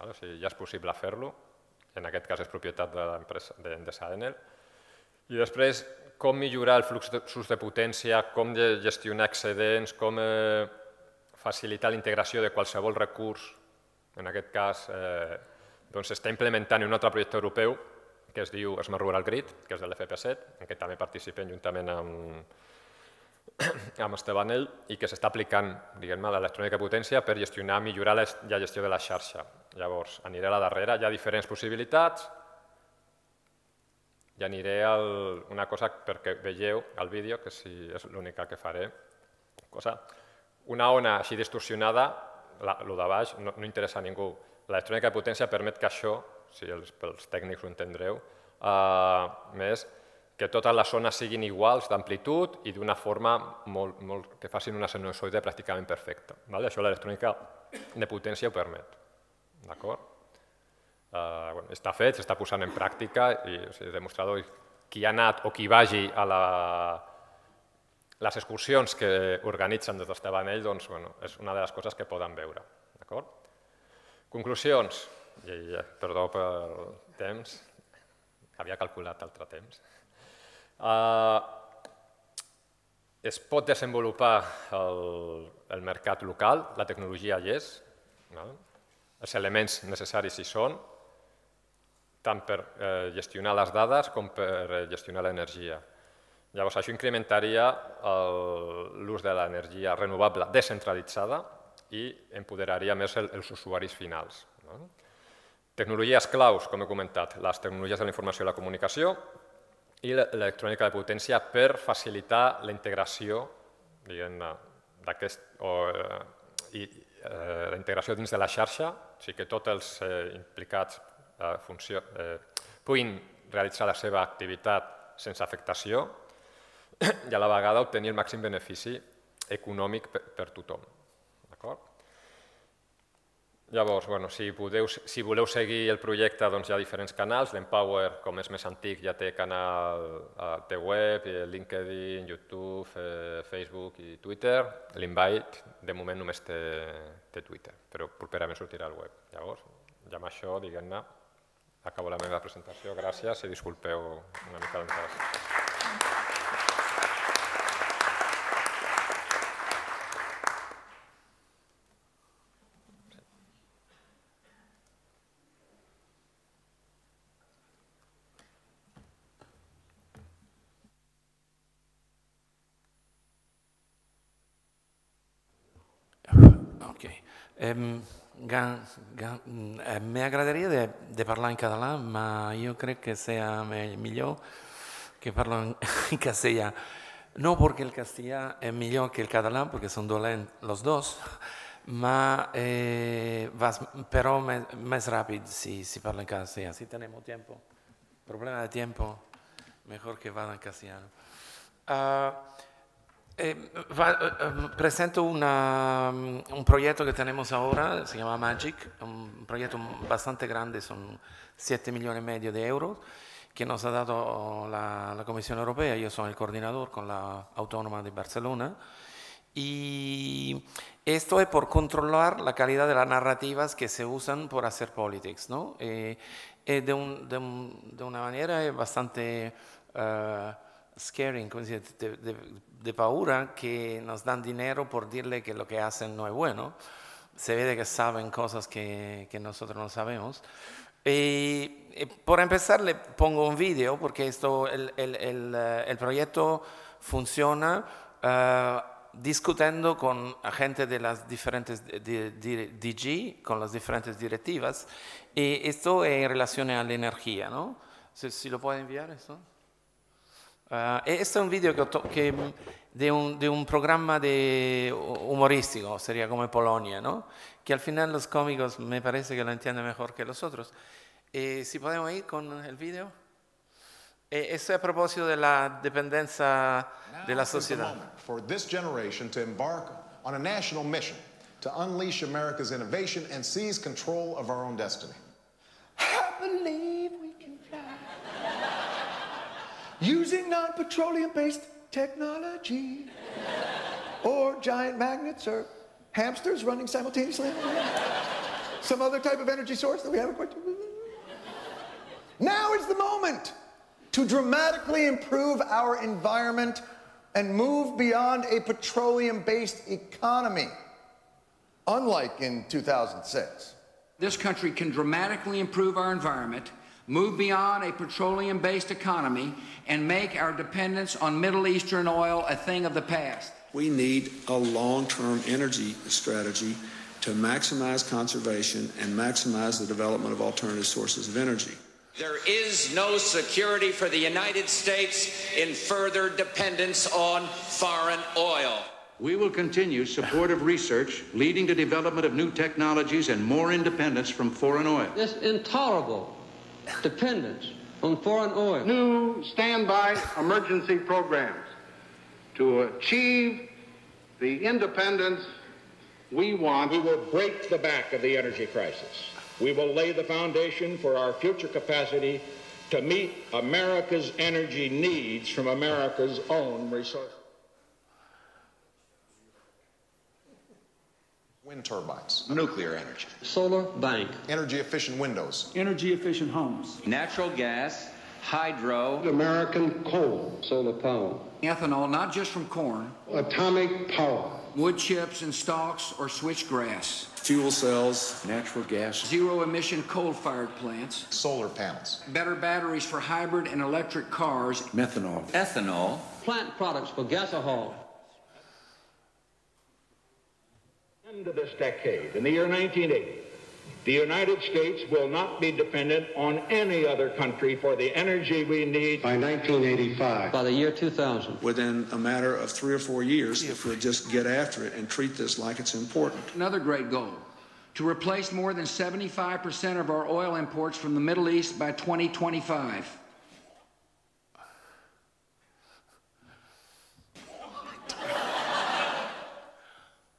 O sigui, ja és possible fer-lo, en aquest cas és propietat de l'empresa d'Endesa Enel. I després, com millorar el flux de potència, com gestionar excedents, com facilitar la integració de qualsevol recurs. En aquest cas, s'està implementant un altre projecte europeu que es diu Smart Rural Grid, que és de l'FP7, en què també participem juntament amb Estebanell i que s'està aplicant l'electrònica de potència per gestionar, millorar la gestió de la xarxa. Llavors, aniré a la darrera, hi ha diferents possibilitats i aniré a una cosa perquè veieu el vídeo, que és l'única que faré. Una ona així distorsionada, el de baix, no interessa a ningú. L'electrònica de potència permet que això, si els tècnics ho entendreu, més... que totes les zones siguin iguals d'amplitud i d'una forma que facin una sinusoide pràcticament perfecta. Això l'electrònica de potència ho permet. Està fet, s'està posant en pràctica i el demostrador, qui ha anat o qui vagi a les excursions que organitzen des d'Estebanell, és una de les coses que poden veure. Conclusions. Perdó pel temps, havia calculat altre temps. Es pot desenvolupar el mercat local, la tecnologia hi és, els elements necessaris hi són, tant per gestionar les dades com per gestionar l'energia. Llavors, això incrementaria l'ús de l'energia renovable descentralitzada i empoderaria més els usuaris finals. Tecnologies claus, com he comentat, les tecnologies de la informació i la comunicació, i l'electrònica de potència per facilitar la integració dins de la xarxa, que tots els implicats puguin realitzar la seva activitat sense afectació i a la vegada obtenir el màxim benefici econòmic per tothom. Llavors, si voleu seguir el projecte, hi ha diferents canals. L'Empower, com és més antic, ja té canal de web, LinkedIn, YouTube, Facebook i Twitter. L'Invite, de moment, només té Twitter, però properament sortirà al web. Llavors, ja amb això, diguem-ne, acabo la meva presentació. Gràcies i disculpeu una mica d'entrada. M'agradaria de parlar en català, però jo crec que serà millor que parlo en castellà. No perquè el castellà és millor que el català, perquè són dolents els dos, però més ràpid si parlo en castellà. Si tenim temps, problema de temps, millor que vada en castellà. Presento un proyecto que tenemos ahora, se llama Magic, un proyecto bastante grande, son 7,5 millones de euros que nos ha dado la Comisión Europea. Yo soy el coordinador con la Autónoma de Barcelona Y esto es por controlar la calidad de las narrativas que se usan por hacer politics, ¿no? De una manera bastante scaring, de paura, que nos dan dinero por decirle que lo que hacen no es bueno. Se ve que saben cosas que nosotros no sabemos. Por empezar, le pongo un vídeo, porque esto, el proyecto funciona discutiendo con gente de las diferentes DG, con las diferentes directivas, y esto en relación a la energía, ¿no? Si lo pueden enviar, eso. Este es un vídeo de un programa humorístico, sería como Polonia, ¿no? Que al final los cómicos me parece que lo entienden mejor que los otros. Si podemos ir con el vídeo. Esto es a propósito de la dependencia de la sociedad. For this generation to embark on a national mission to unleash America's innovation and seize control of our own destiny. I believe we can fly. Using non-petroleum-based technology, or giant magnets, or hamsters running simultaneously, some other type of energy source that we haven't quite. Now is the moment to dramatically improve our environment and move beyond a petroleum-based economy, unlike in 2006. This country can dramatically improve our environment, move beyond a petroleum-based economy, and make our dependence on Middle Eastern oil a thing of the past. We need a long-term energy strategy to maximize conservation and maximize the development of alternative sources of energy. There is no security for the United States in further dependence on foreign oil. We will continue supportive research leading to development of new technologies and more independence from foreign oil. This intolerable dependence on foreign oil. New standby emergency programs to achieve the independence we want. We will break the back of the energy crisis. We will lay the foundation for our future capacity to meet America's energy needs from America's own resources. Wind turbines, nuclear energy, solar bank, energy efficient windows, energy efficient homes, natural gas, hydro, American coal, solar power, ethanol, not just from corn, atomic power, wood chips and stalks or switchgrass, fuel cells, natural gas, zero-emission coal-fired plants, solar panels, better batteries for hybrid and electric cars, methanol, ethanol, plant products for gasohol. End of this decade, in the year 1980, the United States will not be dependent on any other country for the energy we need. By 1985. By the year 2000. Within a matter of 3 or 4 years, if we just get after it and treat this like it's important. Another great goal, to replace more than 75% of our oil imports from the Middle East by 2025.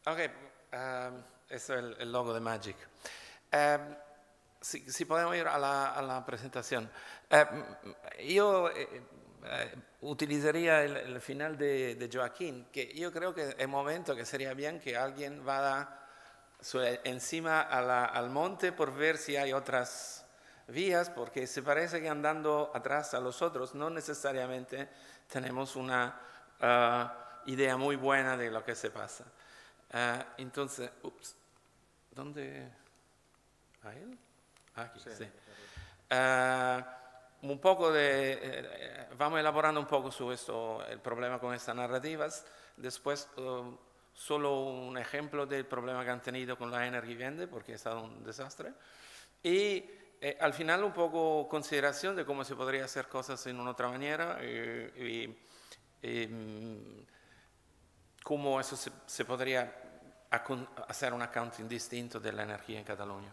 Okay, eso es el logo de Magic. Si podemos ir a la presentación. Yo utilizaría el final de Joaquín, que yo creo que es momento que sería bien que alguien vaya encima al monte por ver si hay otras vías, porque se parece que andando atrás a los otros no necesariamente tenemos una idea muy buena de lo que se pasa. Entonces, ups, ¿dónde? ¿A él? Aquí, sí. Un poco vamos elaborando un poco sobre esto, el problema con estas narrativas. Después, solo un ejemplo del problema que han tenido con la Energiewende, porque ha estado un desastre. Y al final, un poco consideración de cómo se podría hacer cosas en una otra manera y cómo eso se podría hacer un accounting distinto de la energía en Cataluña.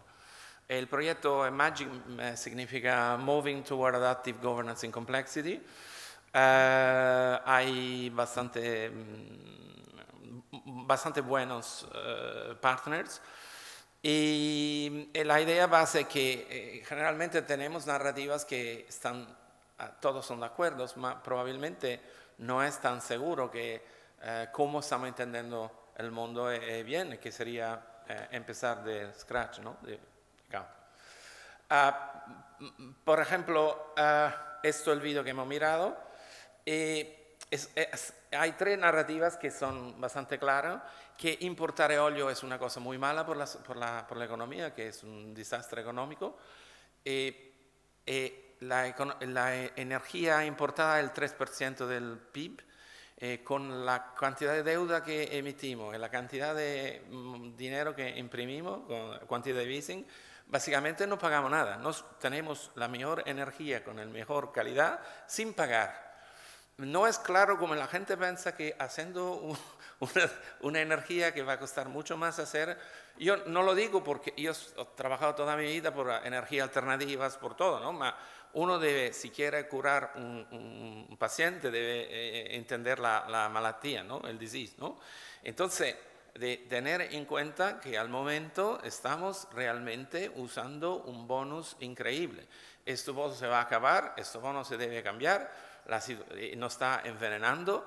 El proyecto Magic significa Moving Toward Adaptive Governance in Complexity. Hay bastante buenos partners y la idea base es que generalmente tenemos narrativas que todos son de acuerdo, pero probablemente no es tan seguro que cómo estamos entendiendo el mundo bien, que sería empezar de scratch, ¿no? De campo. Por ejemplo, esto es el vídeo que hemos mirado. Hay tres narrativas que son bastante claras, que importar óleo es una cosa muy mala por la economía, que es un desastre económico. La energía importada es el 3% del PIB, con la cantidad de deuda que emitimos y la cantidad de dinero que imprimimos, quantitative easing, básicamente no pagamos nada. Nos tenemos la mejor energía con la mejor calidad sin pagar. No es claro como la gente piensa que haciendo una energía que va a costar mucho más hacer. Yo no lo digo porque yo he trabajado toda mi vida por energías alternativas, por todo, ¿no? Pero uno debe, si quiere curar un paciente, debe entender la malatía, ¿no? El disease, ¿no? Entonces, de tener en cuenta que al momento estamos realmente usando un bonus increíble. Este bono se va a acabar, este bono se debe cambiar. Nos está envenenando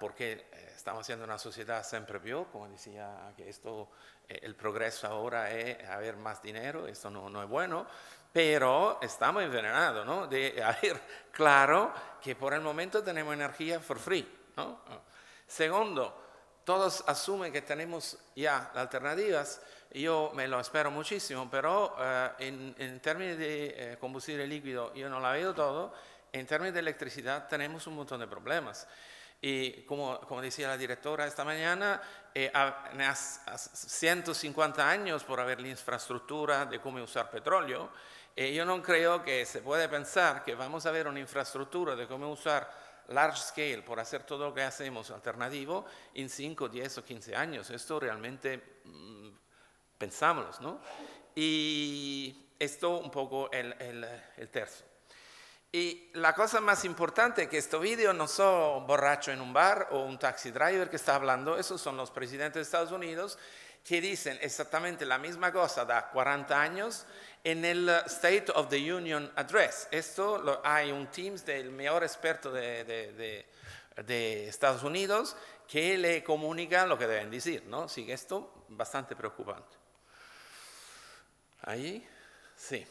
porque estamos siendo una sociedad siempre peor, como decía, que esto, el progreso ahora es haber más dinero, esto no es bueno, pero estamos envenenados, ¿no? De haber claro que por el momento tenemos energía for free, ¿no? Segundo, todos asumen que tenemos ya alternativas, yo me lo espero muchísimo, pero en términos de combustible líquido yo no la veo todo. En términos de electricidad tenemos un montón de problemas y como decía la directora esta mañana, hace 150 años por haber la infraestructura de cómo usar petróleo, yo no creo que se puede pensar que vamos a ver una infraestructura de cómo usar large scale por hacer todo lo que hacemos alternativo en 5, 10 o 15 años. Esto realmente pensámoslo, ¿no? Y esto un poco el terzo. Y la cosa más importante es que este vídeo no son borracho en un bar o un taxi driver que está hablando, esos son los presidentes de Estados Unidos que dicen exactamente la misma cosa da 40 años en el State of the Union Address. Esto hay un team del mejor experto de Estados Unidos que le comunica lo que deben decir, ¿no? Sí, esto bastante preocupante. Ahí, sí.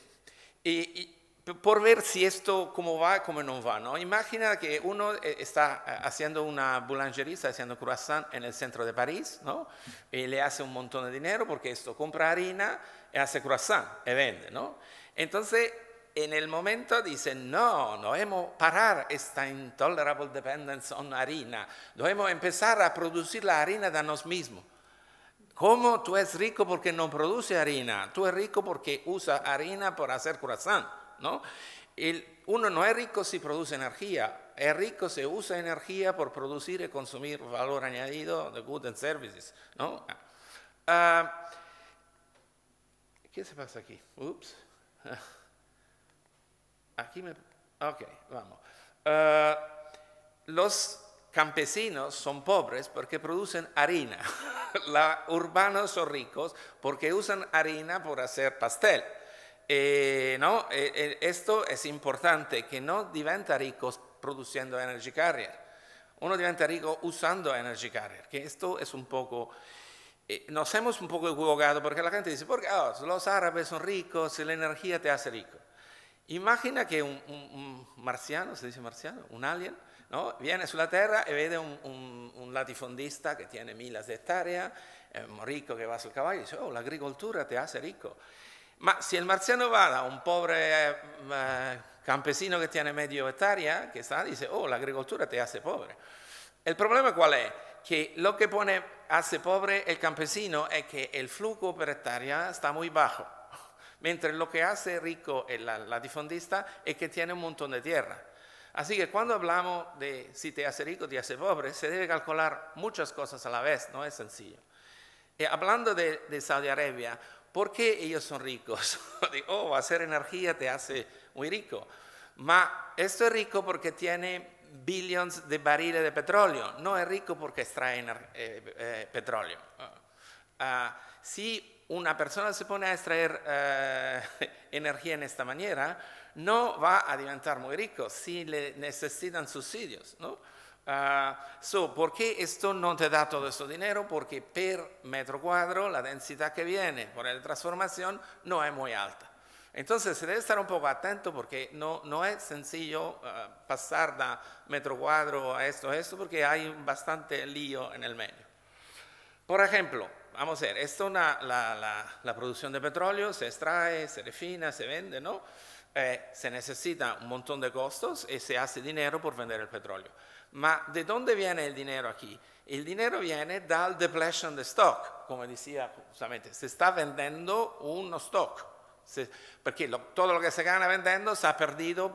Y por ver si esto cómo va, cómo no va, ¿no? Imagina que uno está haciendo una boulangerie, está haciendo croissant en el centro de París, ¿no? Y le hace un montón de dinero porque esto compra harina y hace croissant y vende, ¿no? Entonces, en el momento dicen, no debemos parar esta intolerable dependence on harina, debemos empezar a producir la harina de nosotros mismos. ¿Cómo? Tú eres rico porque no produce harina, tú eres rico porque usa harina para hacer croissant, ¿no? Uno no es rico si produce energía, es rico si usa energía por producir y consumir valor añadido de goods and services, ¿no? ¿Qué se pasa aquí? Ups. Aquí me... Ok, vamos. Los campesinos son pobres porque producen harina. Los urbanos son ricos porque usan harina por hacer pastel. No, esto es importante, que no diventa rico produciendo energy carrier, uno diventa rico usando energy carrier, que esto es un poco, nos hemos un poco equivocado porque la gente dice, porque los árabes son ricos y la energía te hace rico. Imagina que un marciano, se dice marciano, un alien, ¿no? Viene a la Tierra y ve un latifundista que tiene miles de hectáreas, rico que va al caballo y dice, oh, la agricultura te hace rico. Ma se il marziano va a un povero campesino che tiene medio hectárea, che sta, dice, oh, l'agricoltura te hace pobre. Il problema qual è? Che lo che pone hace pobre il campesino è che il flujo per hectárea sta muy bajo, mentre lo che hace ricco il latifondista è che tiene un montón de tierra. Así que cuando hablamos de si te hace rico, te hace pobre, se debe calcular muchas cosas a la vez, no es sencillo. Y hablando de Saudi Arabia, ¿por qué ellos son ricos? Oh, hacer energía te hace muy rico. Ma esto es rico porque tiene billones de barriles de petróleo. No es rico porque extrae petróleo. Si una persona se pone a extraer energía en esta manera, no va a diventar muy rico si le necesitan subsidios, ¿no? Perché esto non te da todo questo dinero? Porque per metro cuadro la densidad que viene por la transformación no es muy alta. Entonces se debe estar un poco atento porque no es sencillo pasar da metro cuadro a esto, porque hay bastante lío en el medio. Por ejemplo, vamos a ver, esto la producción de petróleo se extrae, se refina, se vende, ¿no? Se necesita un montón de costos y se hace dinero por vender el petróleo. Ma ¿de dónde viene el dinero aquí? El dinero viene dal depletion de stock, como decía justamente, se está vendiendo uno stock, porque todo lo que se gana vendiendo se ha perdido,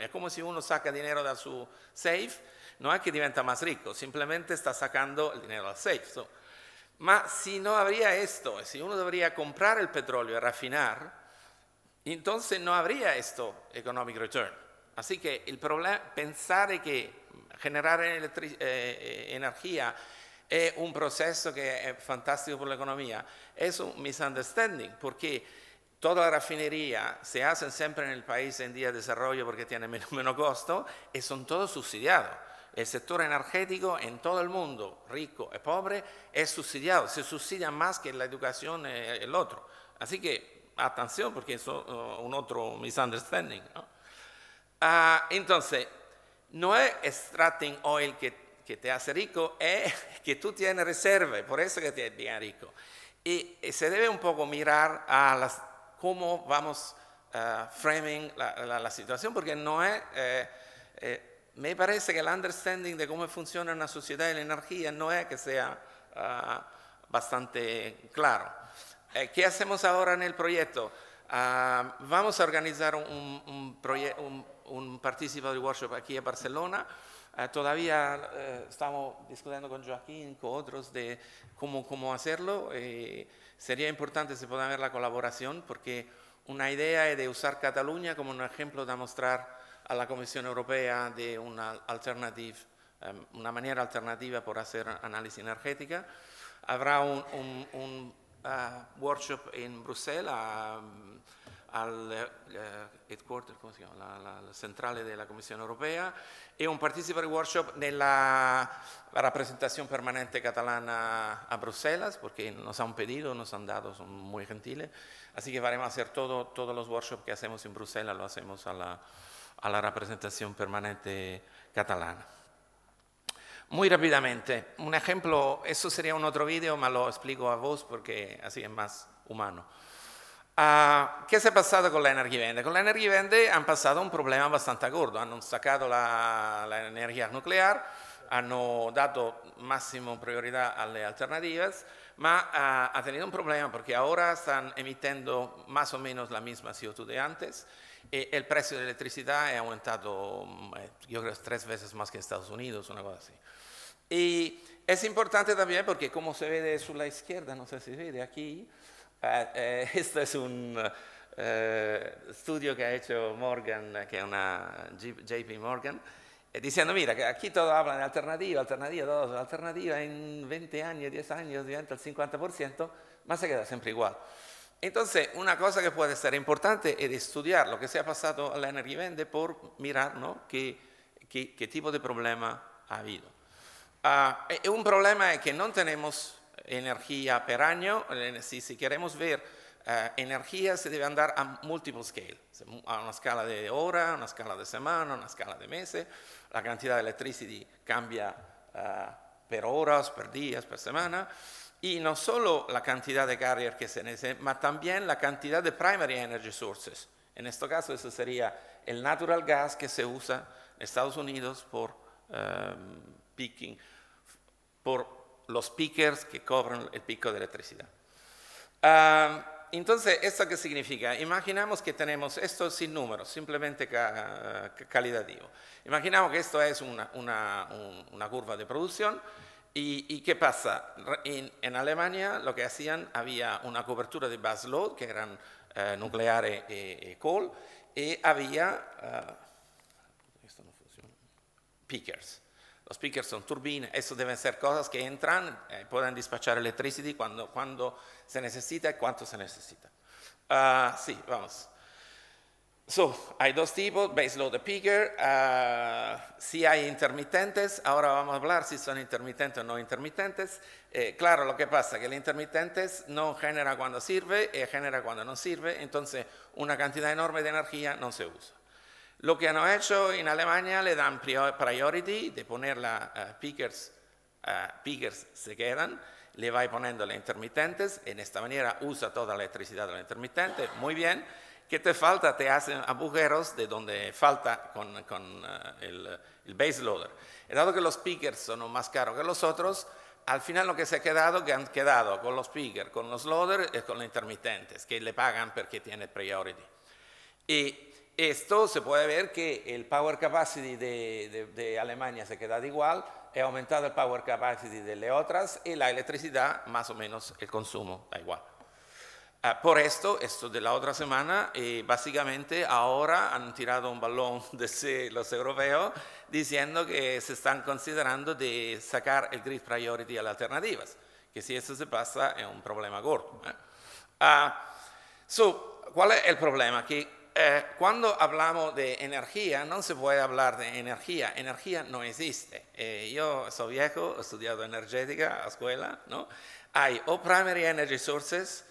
es como si uno saca dinero da su safe, no es que diventa más rico, simplemente está sacando el dinero dal safe. Ma si no habría esto, si uno debería comprar el petróleo y refinar, entonces no habría esto economic return. Así que el problema, pensare che generare energia è un processo che è fantastico per l'economia, è un misunderstanding, perché tutta la raffineria se hacen sempre nel paese in via di sviluppo perché tiene meno costo e sono tutto subsidiato. Il settore energetico in tutto il mondo, ricco e povero, è subsidiato, se subsidia più che l'educazione e l'altro. Así che attenzione perché è un altro misunderstanding, no? Entonces, no es extracting oil que te hace rico, es que tú tienes reserva, por eso que te es bien rico. Y se debe un poco mirar a cómo vamos framing la situación, porque no es, me parece que el understanding de cómo funciona una sociedad y la energía no es que sea bastante claro. ¿Qué hacemos ahora en el proyecto? Vamos a organizar un participatory workshop aquí en Barcelona. Todavía estamos discutiendo con Joaquín, con otros, de cómo hacerlo. Sería importante si puede haber la colaboración, porque una idea es de usar Cataluña como un ejemplo de mostrar a la Comisión Europea de una manera alternativa por hacer análisis energética. Habrá un workshop en Bruselas, al headquarter, come si chiama, la centrale della Commissione Europea, e un participatory workshop nella rappresentazione permanente catalana a Bruxelles, perché nos han pedido, nos han dado, son muy gentiles, así que vamos a hacer todos los workshops que hacemos en Bruselas, lo hacemos a la rappresentazione permanente catalana. Muy rápidamente, un ejemplo, eso sería un otro video, me lo explico a vos porque así es más humano. Che si è passato con l'Energiewende? Con l'Energiewende hanno passato un problema abbastanza corto, hanno staccato l'energia nucleare, hanno dato massimo priorità alle alternative, ma ha tenuto un problema perché ora stanno emettendo più o meno la misma CO2 di antes e il prezzo dell'elettricità è aumentato, io credo, 3 volte più che in Stati Uniti, una cosa così. E è importante anche perché, come si vede sulla izquierda, non so se si vede qui, questo è un studio che ha fatto Morgan, che è una JP Morgan, dicendo, mira, che qui tutto parla di alternativa, in 20 anni, 10 anni diventa il 50%, ma se queda sempre uguale. Entonces, una cosa che può essere importante è di studiare lo che sia passato all'Energiewende per mirar, ¿no?, che tipo di problema ha avuto. E un problema è che non abbiamo energía per año, si queremos ver energía se debe andar a multiple scale, a una escala de hora, una escala de semana, una escala de meses, la cantidad de electricidad cambia per horas, per días, per semana, y no solo la cantidad de carrier que se necesita, sino también la cantidad de primary energy sources. En este caso eso sería el natural gas que se usa en Estados Unidos por peaking, por los pickers que cobran el pico de electricidad. Entonces, ¿esto qué significa? Imaginamos que tenemos esto sin números, simplemente calidativo. Imaginamos que esto es una curva de producción y ¿qué pasa? En Alemania lo que hacían, había una cobertura de baseload, que eran nucleares y coal, y había esto no funciona, pickers. Los pickers son turbinas, eso deben ser cosas que entran, pueden despachar electricidad cuando se necesita y cuánto se necesita. Sí, vamos. So, hay dos tipos, baseload de peaker, si hay intermitentes, ahora vamos a hablar si son intermitentes o no intermitentes. Claro, lo que pasa es que el intermitente no genera cuando sirve y genera cuando no sirve, entonces una cantidad enorme de energía no se usa. Lo que han hecho en Alemania, le dan priority de poner las peakers se quedan, le va poniendo las intermitentes, en esta manera usa toda la electricidad de la intermitente, muy bien. ¿Qué te falta? Te hacen agujeros de donde falta con el base loader. Dado que los peakers son más caros que los otros, al final lo que se ha quedado, que han quedado con los peakers, con los loaders y con los intermitentes, que le pagan porque tiene priority. Y esto se puede ver que el power capacity de Alemania se queda igual, ha aumentado el power capacity de las otras y la electricidad, más o menos el consumo, da igual. Por esto de la otra semana, básicamente ahora han tirado un balón de los europeos diciendo que se están considerando de sacar el grid priority a las alternativas, que si eso se pasa es un problema gordo. ¿Cuál es el problema? Que cuando hablamos de energía, no se puede hablar de energía, energía no existe. Yo soy viejo, he estudiado energética a escuela, ¿no? Hay o primary energy sources,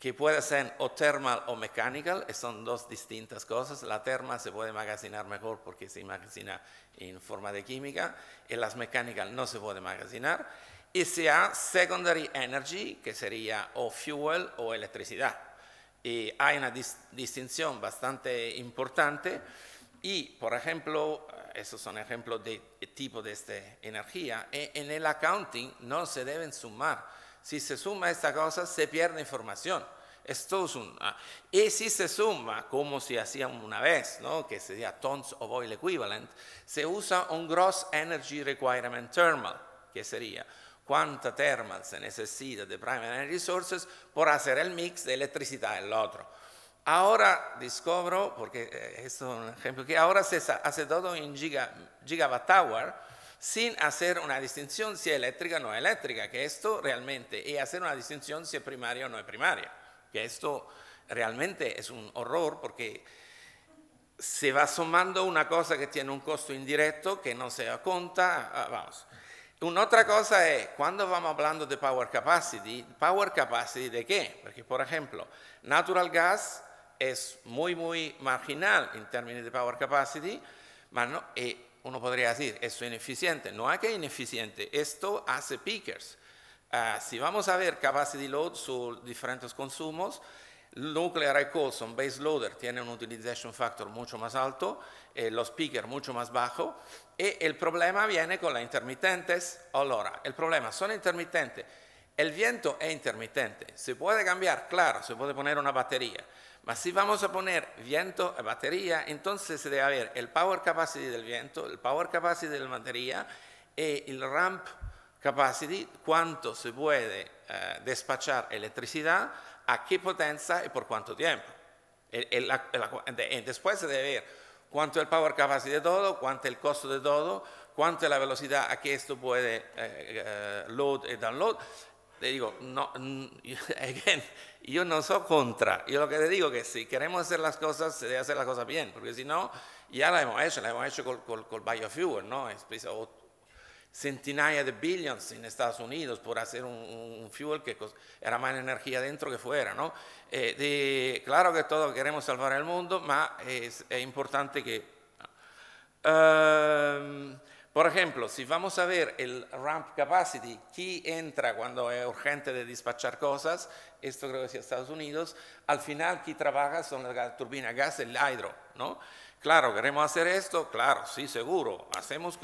que puede ser o thermal o mechanical, son dos distintas cosas. La thermal se puede magazinar mejor porque se magazina en forma de química, y las mecánicas no se puede magazinar. Y se ha secondary energy, que sería o fuel o electricidad. Y hay una distinción bastante importante. Y, por ejemplo, esos son ejemplos de tipo de esta energía. En el accounting no se deben sumar. Si se suma esta cosa, se pierde información. Esto es y si se suma, como se hacía una vez, ¿no? Que sería tons of oil equivalent, se usa un gross energy requirement thermal, que sería cuánta thermal se necesita de primary energy sources por hacer el mix de electricidad en lo otro. Ahora descubro, porque esto es un ejemplo, que ahora se hace todo en gigawatt hour, sin hacer una distinción si es eléctrica o no eléctrica, que esto realmente, y hacer una distinción si es primaria o no es primaria, que esto realmente es un horror porque se va sumando una cosa que tiene un costo indirecto que no se da cuenta, vamos. Una otra cosa es, cuando vamos hablando de power capacity ¿de qué? Porque, por ejemplo, natural gas es muy, muy marginal en términos de power capacity, pero no, uno podría decir, esto es ineficiente. No es que es ineficiente, esto hace peakers. Si vamos a ver capacity load sobre diferentes consumos, nuclear y coal son base loader, tienen un utilization factor mucho más alto, los peakers mucho más bajo, y el problema viene con las intermitentes. Ahora, el problema son intermitentes. El viento es intermitente, se puede cambiar, claro, se puede poner una batería. Ma se vamos a poner viento e batteria, entonces deve avere il power capacity del viento, il power capacity della batteria e il ramp capacity, quanto si può despachar elettricità, a che potenza e per quanto tempo. E después deve avere quanto è il power capacity di tutto, quanto è il costo di tutto, quanto è la velocità a che questo può load e download. Le digo, no, again, yo no soy contra, yo lo que te digo es que si queremos hacer las cosas, se debe hacer las cosas bien, porque si no, ya la hemos hecho con biofuel, ¿no? Centenares de billones en Estados Unidos por hacer un fuel que era más energía dentro que fuera, ¿no? Claro que todos queremos salvar el mundo, pero es importante que... Por ejemplo, si vamos a ver el ramp capacity, ¿quién entra cuando es urgente de despachar cosas? Esto creo que es Estados Unidos. Al final, ¿quién trabaja? Son las turbinas gas y el hidro, ¿no? Claro, ¿queremos hacer esto? Claro, sí, seguro. Hacemos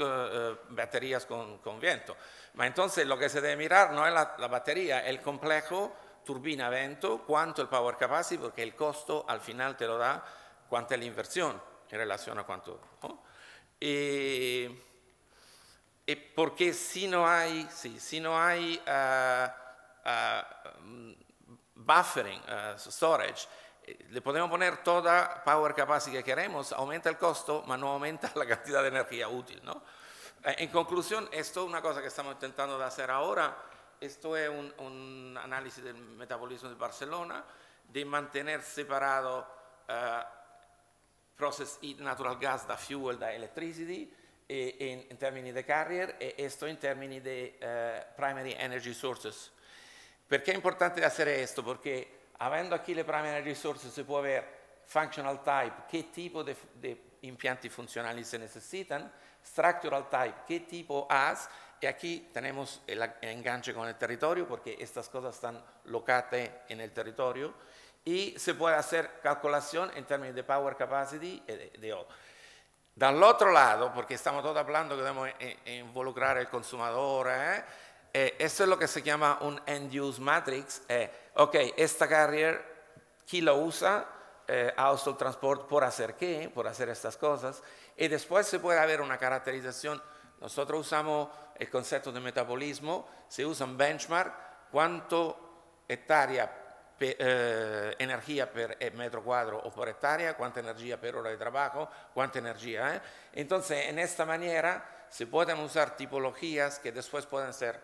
baterías con viento. Pero entonces, lo que se debe mirar no es la batería, el complejo turbina-vento, cuánto el power capacity, porque el costo al final te lo da cuánto es la inversión en relación a cuánto, ¿no? Porque si no hay buffering, storage, le podemos poner toda power capacity que queremos, aumenta el costo, pero no aumenta la cantidad de energía útil, ¿no? En conclusión, esto es una cosa que estamos intentando de hacer ahora. Esto es un análisis del metabolismo de Barcelona, de mantener separado process natural gas da fuel, da electricity, in termini di carrier e questo in termini di primary energy sources. Perché è importante essere questo? Perché avendo qui le primary energy sources si può avere functional type, che tipo di impianti funzionali se necessitano, structural type, che tipo has, e aquí tenemos el enganche con el territorio porque estas cosas están locadas en el territorio y se puede hacer calculación en términos de power capacity y de otro. Del otro lado, porque estamos todos hablando que debemos involucrar al consumidor, esto es lo que se llama un end-use matrix. Ok, esta carrier, ¿quién lo usa? Household Transport, ¿por hacer qué? Por hacer estas cosas. Y después se puede haber una caracterización. Nosotros usamos el concepto de metabolismo, se usa un benchmark, cuánto hectárea energia per metro quadro o por hectárea, cuánta energía per hora de trabajo, cuánta energía. Entonces, en esta manera se pueden usar tipologías que después pueden ser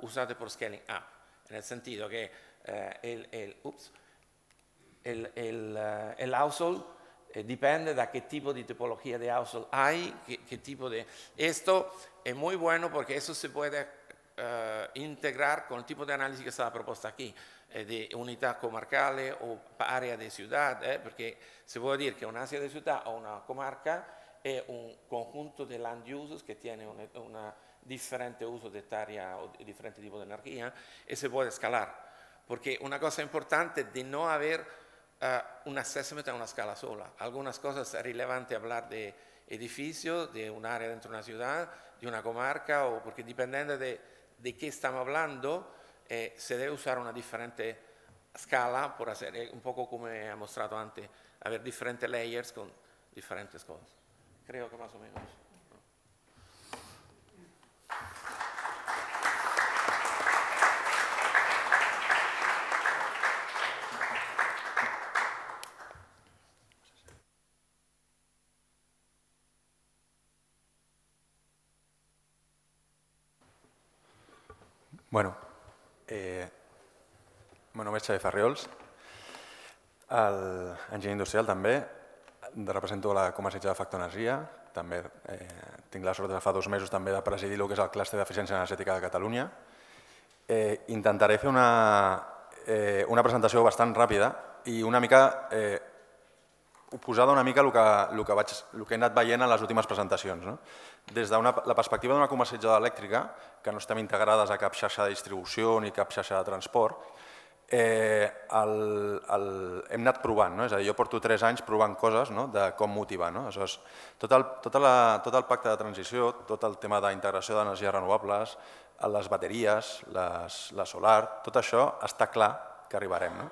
usadas por scaling up, en el sentido que el household dipende da che tipo di tipología de household hay, qué tipo de... Esto es muy bueno porque eso se puede integrar con el tipo de análisis que está propuesta aquí, de unità comarcale o area di ciudad, perché si può dire che un'area di ciudad o una comarca è un conjunto di land uses che tiene un differente uso di hectarea o di differente tipo di energia e si può scalare, perché una cosa importante è di non avere un assessment a una scala sola. Algunas cosas es relevante hablar de edificios, de un área dentro de una ciudad, de una comarca, o porque dependiendo de qué estamos hablando, se debe usar una diferente scala, por hacer un poco como ha mostrato antes, haber diferentes layers con diferentes cosas. Creo que más o menos. Bueno, m'he Xavier Farriols, enginyer industrial també, represento la comercialitzadora de Factor Energia, també tinc la sort de fa 2 mesos també de presidir el que és el Clàster d'Eficiència Energètica de Catalunya. Intentaré fer una presentació bastant ràpida i una mica oposada una mica el que he anat veient en les últimes presentacions. Des de la perspectiva d'una comercialitzadora elèctrica, que no estem integrades a cap xarxa de distribució ni cap xarxa de transport, hem anat provant. És a dir, jo porto 3 anys provant coses de com motivar. Tot el pacte de transició, tot el tema d'integració d'energies renovables, les bateries, la solar, tot això està clar que arribarem.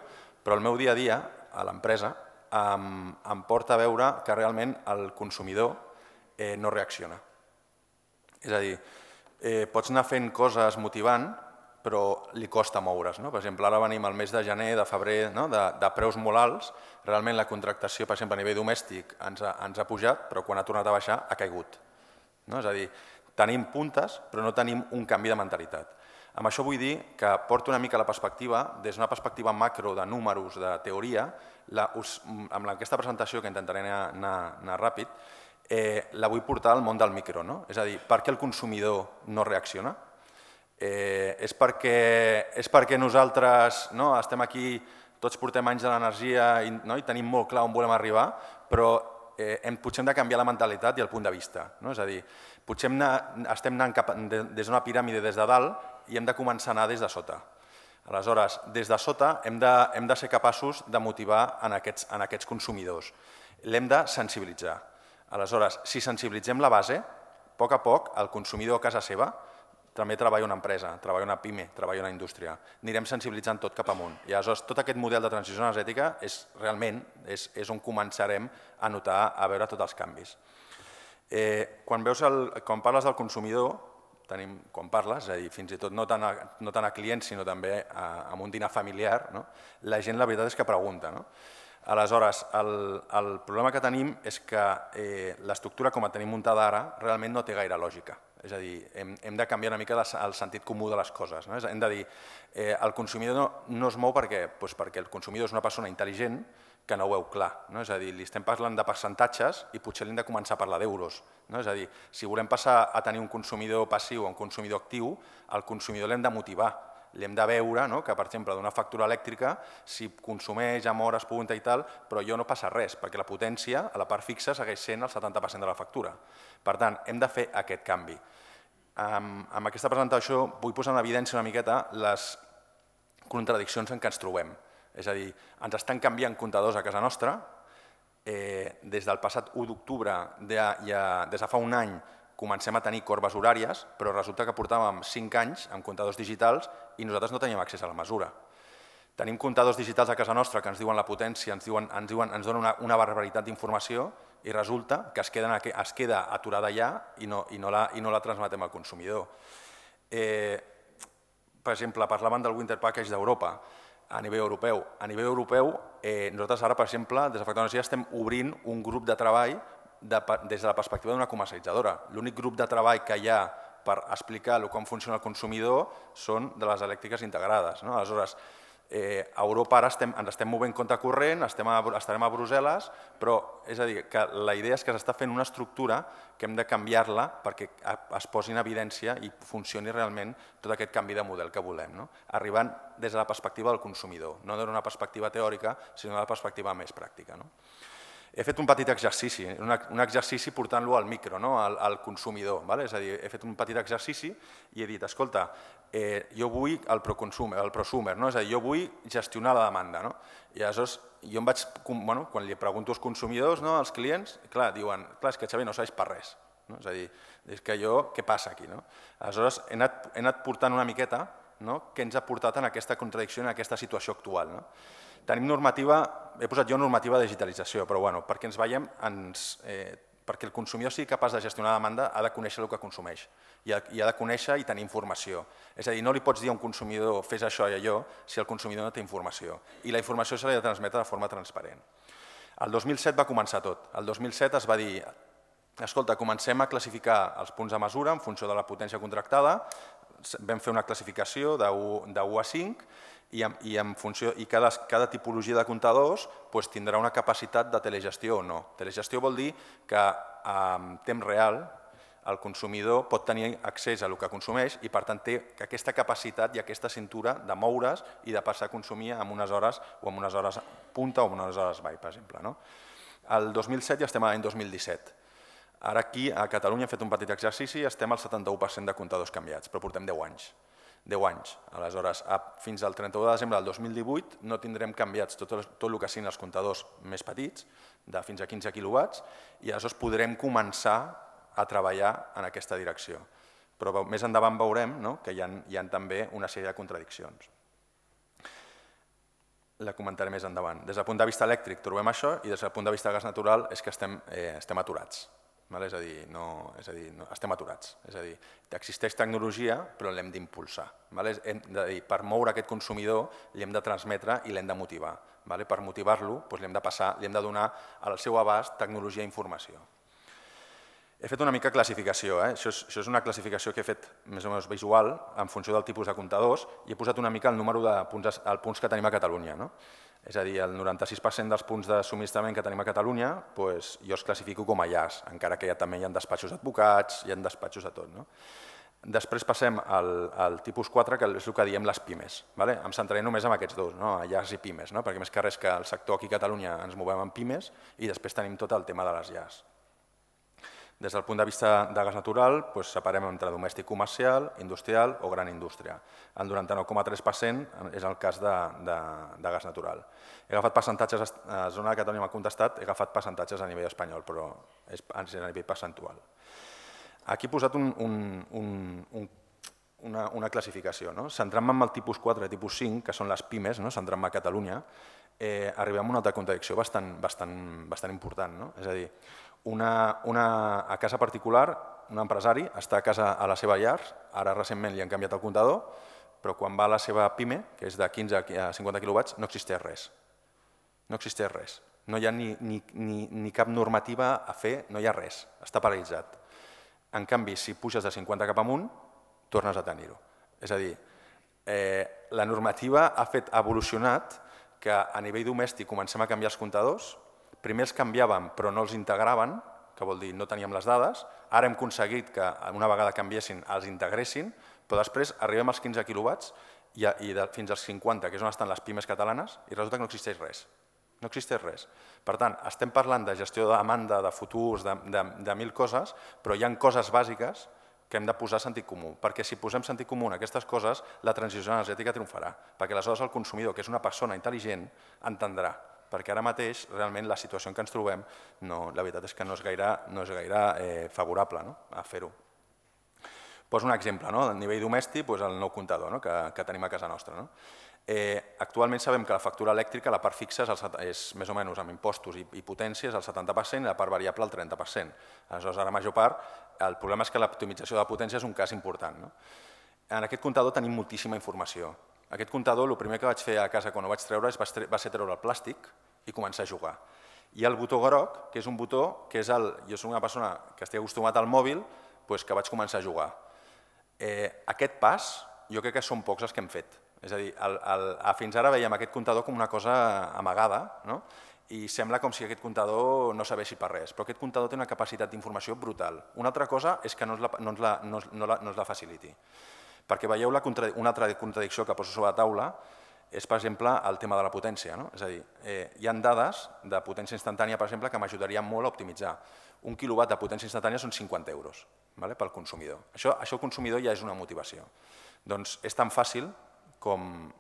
Però el meu dia a dia, a l'empresa, em porta a veure que realment el consumidor no reacciona. És a dir, pots anar fent coses motivant, però li costa moure's. Per exemple, ara venim al mes de gener, de febrer, de preus molt alts. Realment la contractació, per exemple, a nivell domèstic ens ha pujat, però quan ha tornat a baixar ha caigut. És a dir, tenim puntes, però no tenim un canvi de mentalitat. Amb això vull dir que porto una mica la perspectiva, des d'una perspectiva macro de números, de teoria, amb aquesta presentació que intentaré anar ràpid, la vull portar al món del micro. És a dir, per què el consumidor no reacciona? És perquè nosaltres estem aquí, tots portem anys de l'energia i tenim molt clar on volem arribar, però potser hem de canviar la mentalitat i el punt de vista. És a dir, potser estem anant des d'una piràmide des de dalt i hem de començar a anar des de sota. Aleshores, des de sota hem de ser capaços de motivar en aquests consumidors. L'hem de sensibilitzar. Aleshores, si sensibilitzem la base, a poc el consumidor a casa seva també treballa una empresa, treballa una pime, treballa una indústria. Anirem sensibilitzant tot cap amunt. I aleshores tot aquest model de transició energètica realment és on començarem a notar, a veure tots els canvis. Quan parles del consumidor, quan parles, fins i tot no tant a clients sinó també a un dinar familiar, la gent la veritat és que pregunta. Aleshores, el problema que tenim és que l'estructura com la tenim muntada ara realment no té gaire lògica. És a dir, hem de canviar una mica el sentit comú de les coses. Hem de dir, el consumidor no es mou perquè el consumidor és una persona intel·ligent que no ho veu clar. És a dir, li estem parlant de percentatges i potser li hem de començar a parlar d'euros. És a dir, si volem passar a tenir un consumidor passiu o un consumidor actiu, el consumidor l'hem de motivar. L'hem de veure que, per exemple, d'una factura elèctrica, si consumeix amb hores punta i tal, però jo no passa res, perquè la potència a la part fixa segueix sent el 70% de la factura. Per tant, hem de fer aquest canvi. Amb aquesta presentació vull posar en evidència una miqueta les contradiccions en què ens trobem. És a dir, ens estan canviant comptadors a casa nostra. Des del passat 1 d'octubre, des de fa un any, comencem a tenir corbes horàries, però resulta que portàvem 5 anys amb comptadors digitals i nosaltres no teníem accés a la mesura. Tenim comptadors digitals a casa nostra que ens diuen la potència, ens donen una barbaritat d'informació i resulta que es queda aturada allà i no la transmetem al consumidor. Per exemple, parlaven del Winter Package d'Europa a nivell europeu. A nivell europeu, nosaltres ara, per exemple, des de Factor Energia estem obrint un grup de treball des de la perspectiva d'una comercialitzadora. L'únic grup de treball que hi ha per explicar com funciona el consumidor són de les elèctriques integrades. Aleshores, a Europa ara ens estem movent contra corrent, estarem a Brussel·les, però la idea és que s'està fent una estructura que hem de canviar-la perquè es posi en evidència i funcioni realment tot aquest canvi de model que volem, arribant des de la perspectiva del consumidor, no d'una perspectiva teòrica, sinó d'una perspectiva més pràctica. He fet un petit exercici, un exercici portant-lo al micro, al consumidor. És a dir, he fet un petit exercici i he dit, escolta, jo vull el prosumer, és a dir, jo vull gestionar la demanda. I aleshores, jo em vaig, quan li pregunto als consumidors, als clients, clar, diuen, clar, és que Xavier no saps per res. És a dir, és que jo, què passa aquí? Aleshores, he anat portant una miqueta què ens ha portat en aquesta contradicció, en aquesta situació actual. Tenim normativa, he posat jo normativa de digitalització, però perquè ens veiem, perquè el consumidor sigui capaç de gestionar la demanda ha de conèixer el que consumeix i ha de conèixer i tenir informació. És a dir, no li pots dir a un consumidor fes això i allò si el consumidor no té informació i la informació se l'ha de transmetre de forma transparent. El 2007 va començar tot. El 2007 es va dir, escolta, comencem a classificar els punts de mesura en funció de la potència contractada, vam fer una classificació de 1 a 5, i cada tipologia de comptadors tindrà una capacitat de telegestió o no. Telegestió vol dir que en temps real el consumidor pot tenir accés al que consumeix i per tant té aquesta capacitat i aquesta cintura de moure's i de passar a consumir en unes hores o en unes hores punta o en unes hores baix, per exemple. El 2007 ja estem a l'any 2017. Ara aquí a Catalunya hem fet un petit exercici i estem al 71% de comptadors canviats, però portem 10 anys. 10 anys. Aleshores, fins al 31 de desembre del 2018 no tindrem canviats tot el que siguin els comptadors més petits, de fins a 15 quilowatts, i aleshores podrem començar a treballar en aquesta direcció. Però més endavant veurem que hi ha també una sèrie de contradiccions. La comentaré més endavant. Des del punt de vista elèctric trobem això i des del punt de vista de gas natural és que estem aturats. És a dir, estem aturats. És a dir, existeix tecnologia, però l'hem d'impulsar. Per moure aquest consumidor l'hem de transmetre i l'hem de motivar. Per motivar-lo l'hem de donar al seu abast tecnologia i informació. He fet una mica classificació. Això és una classificació que he fet més o menys visual en funció del tipus de comptadors i he posat una mica el número de punts que tenim a Catalunya. És a dir, el 96% dels punts de subministrament que tenim a Catalunya jo els classifico com a llars, encara que també hi ha despatxos d'advocats, hi ha despatxos de tot. Després passem al tipus 4, que és el que diem les pimes. Em centraré només en aquests dos, llars i pimes, perquè més que res que el sector aquí a Catalunya ens movem en pimes i després tenim tot el tema de les llars. Des del punt de vista de gas natural, separem entre domèstic comercial, industrial o gran indústria. El 99,3% és el cas de gas natural. He agafat percentatges, a la zona de Catalunya m'ha contestat, he agafat percentatges a nivell espanyol, però és a nivell percentual. Aquí he posat una classificació. Centrant-me en el tipus 4 i tipus 5, que són les pimes, centrant-me a Catalunya, arribem a una altra contradicció bastant important. És a dir, a casa particular, un empresari està a la seva llar, ara recentment li han canviat el comptador, però quan va a la seva pime, que és de 15 a 50 quilowatts, no existeix res. No existeix res. No hi ha ni cap normativa a fer, no hi ha res. Està paralitzat. En canvi, si puges de 50 cap amunt, tornes a tenir-ho. És a dir, la normativa ha evolucionat que a nivell domèstic comencem a canviar els comptadors. Primer els canviàvem però no els integraven, que vol dir no teníem les dades. Ara hem aconseguit que una vegada canviessin els integressin, però després arribem als 15 quilowatts i fins als 50, que és on estan les pimes catalanes, i resulta que no existeix res. No existeix res. Per tant, estem parlant de gestió de demanda, de futurs, de mil coses, però hi ha coses bàsiques que hem de posar sentit comú, perquè si posem sentit comú en aquestes coses, la transició energètica triomfarà, perquè aleshores el consumidor, que és una persona intel·ligent, entendrà, perquè ara mateix realment la situació en què ens trobem, la veritat és que no és gaire favorable a fer-ho. Poso un exemple, a nivell domèstic, el nou comptador que tenim a casa nostra. Actualment sabem que la factura elèctrica, la part fixa és més o menys amb impostos i potències el 70% i la part variable el 30%. Aleshores, ara major part, el problema és que l'optimització de la potència és un cas important. En aquest comptador tenim moltíssima informació. Aquest comptador, el primer que vaig fer a casa quan ho vaig treure va ser treure el plàstic i començar a jugar. Hi ha el botó groc, que és un botó que és el... Jo soc una persona que estic acostumat al mòbil, que vaig començar a jugar. Aquest pas jo crec que són pocs els que hem fet. És a dir, fins ara veiem aquest comptador com una cosa amagada i sembla com si aquest comptador no serveixi per res, però aquest comptador té una capacitat d'informació brutal. Una altra cosa és que no ens la faciliti. Perquè veieu una altra contradicció que poso sobre la taula és, per exemple, el tema de la potència. És a dir, hi ha dades de potència instantània, per exemple, que m'ajudarien molt a optimitzar. Un quilowatt de potència instantània són 50 €, pel consumidor. Això al consumidor ja és una motivació. Doncs és tan fàcil com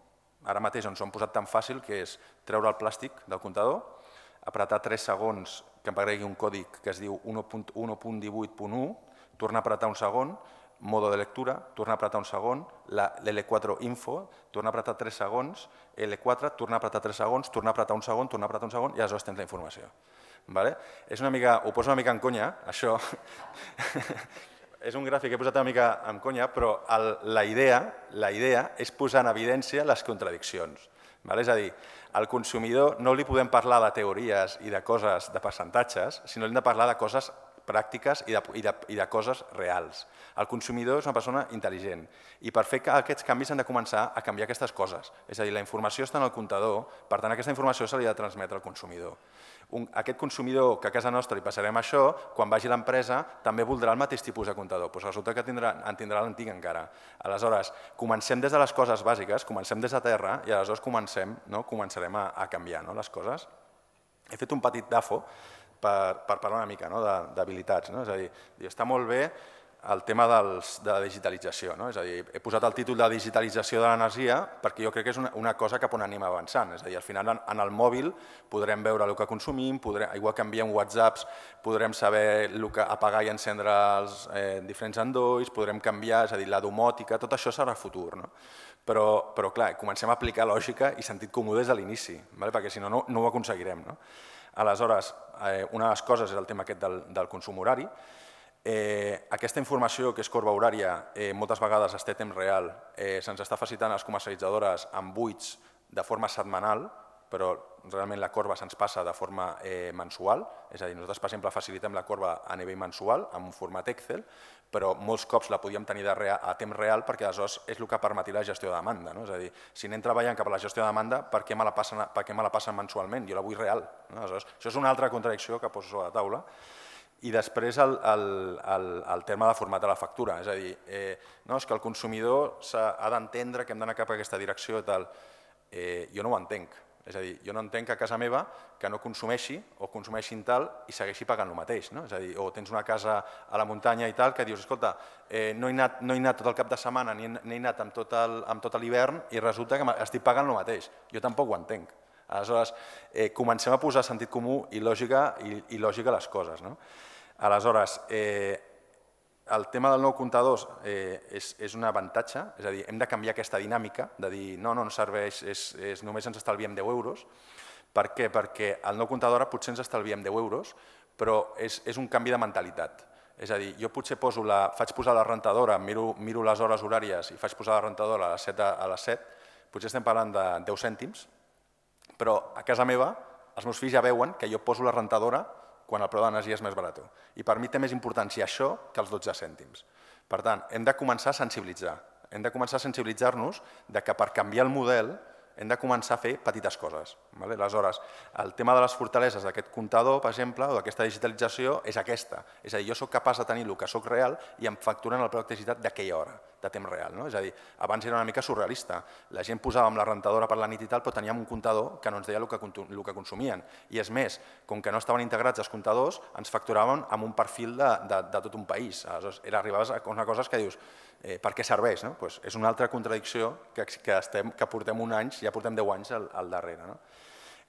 ara mateix ens ho han posat tan fàcil, que és treure el plàstic del comptador, apretar 3 segons que em agregui un còdic que es diu 1.18.1, tornar a apretar un segon, modo de lectura, tornar a apretar un segon, l'L4 info, tornar a apretar 3 segons, L4, tornar a apretar 3 segons, tornar a apretar un segon, tornar a apretar un segon, i aleshores tens la informació. Ho poso una mica en conya, això... És un gràfic que he posat una mica en conya, però la idea és posar en evidència les contradiccions. És a dir, al consumidor no li podem parlar de teories i de coses de percentatges, sinó hem de parlar de coses pràctiques i de coses reals. El consumidor és una persona intel·ligent i per fer aquests canvis hem de començar a canviar aquestes coses. És a dir, la informació està en el comptador, per tant, aquesta informació se li ha de transmetre al consumidor. Aquest consumidor que a casa nostra li passarem això, quan vagi a l'empresa també voldrà el mateix tipus de comptador, doncs resulta que en tindrà l'antic encara. Aleshores, comencem des de les coses bàsiques, comencem des de terra i aleshores començarem a canviar les coses. He fet un petit DAFO per parlar una mica d'habilitats, és a dir, està molt bé el tema de la digitalització. És a dir, he posat el títol de digitalització de l'energia perquè jo crec que és una cosa cap on anem avançant. És a dir, al final en el mòbil podrem veure el que consumim, igual que enviem whatsapps, podrem saber apagar i encendre els diferents endolls, podrem canviar, és a dir, la domòtica, tot això serà futur. Però, clar, comencem a aplicar lògica i sentit comú des de l'inici, perquè si no, no ho aconseguirem. Aleshores, una de les coses és el tema aquest del consum horari. Aquesta informació que és corba horària, moltes vegades es té temps real, se'ns està facilitant a les comercialitzadores amb buits de forma setmanal, però realment la corba se'ns passa de forma mensual, és a dir, nosaltres, per exemple, facilitem la corba a nivell mensual amb un format Excel, però molts cops la podíem tenir a temps real perquè aleshores és el que permetirà la gestió de demanda. És a dir, si anem treballant cap a la gestió de demanda, per què me la passen mensualment? Jo la vull real. Això és una altra contradicció que poso sobre la taula. I després el terme de format de la factura, és a dir, és que el consumidor ha d'entendre que hem d'anar cap a aquesta direcció i tal. Jo no ho entenc, és a dir, jo no entenc a casa meva que no consumeixi o consumeixin tal i segueixi pagant el mateix, és a dir, o tens una casa a la muntanya i tal que dius, escolta, no he anat tot el cap de setmana ni he anat amb tot l'hivern i resulta que estic pagant el mateix, jo tampoc ho entenc. Aleshores, comencem a posar sentit comú i lògica a les coses. Aleshores, el tema del nou comptador és un avantatge, és a dir, hem de canviar aquesta dinàmica, de dir, no serveix, només ens estalviem 10 euros. Per què? Perquè el nou comptador ara potser ens estalviem 10 euros, però és un canvi de mentalitat. És a dir, jo potser faig posar la rentadora, miro les hores horàries i faig posar la rentadora a les 7, potser estem parlant de 10 cèntims, però a casa meva els meus fills ja veuen que jo poso la rentadora quan el preu de l'energia és més barat. I per mi té més importància això que els 12 cèntims. Per tant, hem de començar a sensibilitzar. Hem de començar a sensibilitzar-nos que per canviar el model hem de començar a fer petites coses. Aleshores, el tema de les fortaleses d'aquest comptador, per exemple, o d'aquesta digitalització, és aquesta. És a dir, jo soc capaç de tenir el que soc real i em facturen el preu d'electricitat d'aquella hora, de temps real. És a dir, abans era una mica surrealista. La gent posava amb la rentadora per la nit i tal, però teníem un comptador que no ens deia el que consumien. I és més, com que no estaven integrats els comptadors, ens facturaven amb un perfil de tot un país. Aleshores, arribaves a unes coses que dius, per què serveix? És una altra contradicció que portem un any, ja portem 10 anys al darrere.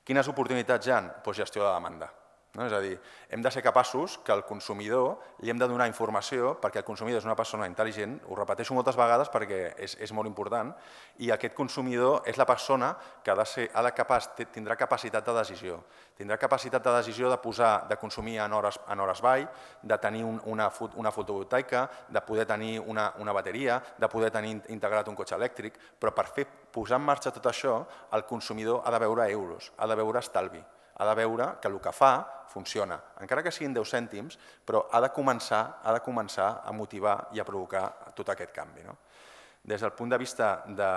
Quines oportunitats hi ha? Gestió de demanda. És a dir, hem de ser capaços que al consumidor li hem de donar informació perquè el consumidor és una persona intel·ligent, ho repeteixo moltes vegades perquè és molt important, i aquest consumidor és la persona que tindrà capacitat de decisió. Tindrà capacitat de decisió de consumir en hores vall, de tenir una fotovoltaica, de poder tenir una bateria, de poder tenir integrat un cotxe elèctric, però per posar en marxa tot això, el consumidor ha de veure euros, ha de veure estalvi. Ha de veure que el que fa funciona, encara que siguin 10 cèntims, però ha de començar a motivar i a provocar tot aquest canvi. Des del punt de vista de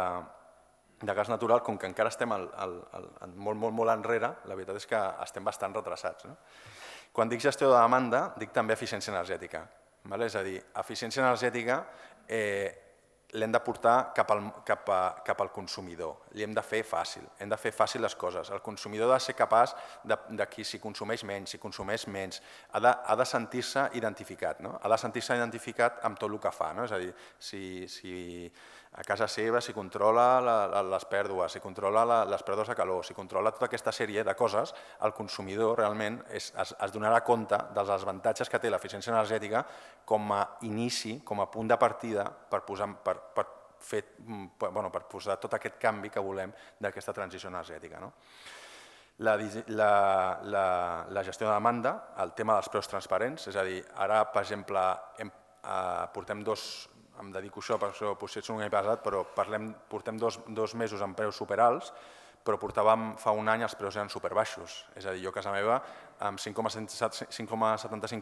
gas natural, com que encara estem molt enrere, la veritat és que estem bastant retrasats. Quan dic gestió de demanda, dic també eficiència energètica. És a dir, eficiència energètica l'hem de portar cap al consumidor, li hem de fer fàcil, les coses. El consumidor ha de ser capaç de qui si consumeix menys, ha de sentir-se identificat, amb tot el que fa. És a dir, si a casa seva s'hi controla les pèrdues, s'hi controla les pèrdues de calor, s'hi controla tota aquesta sèrie de coses, el consumidor realment es donarà compte dels avantatges que té l'eficiència energètica com a inici, com a punt de partida per posar tot aquest canvi que volem d'aquesta transició energètica. La gestió de demanda, el tema dels preus transparents, és a dir, ara, per exemple, portem dos... em dedico a això, per això potser és un any passat, però portem 2 mesos amb preus superalts, però portàvem fa un any els preus eren superbaixos. És a dir, jo a casa meva, amb 5,75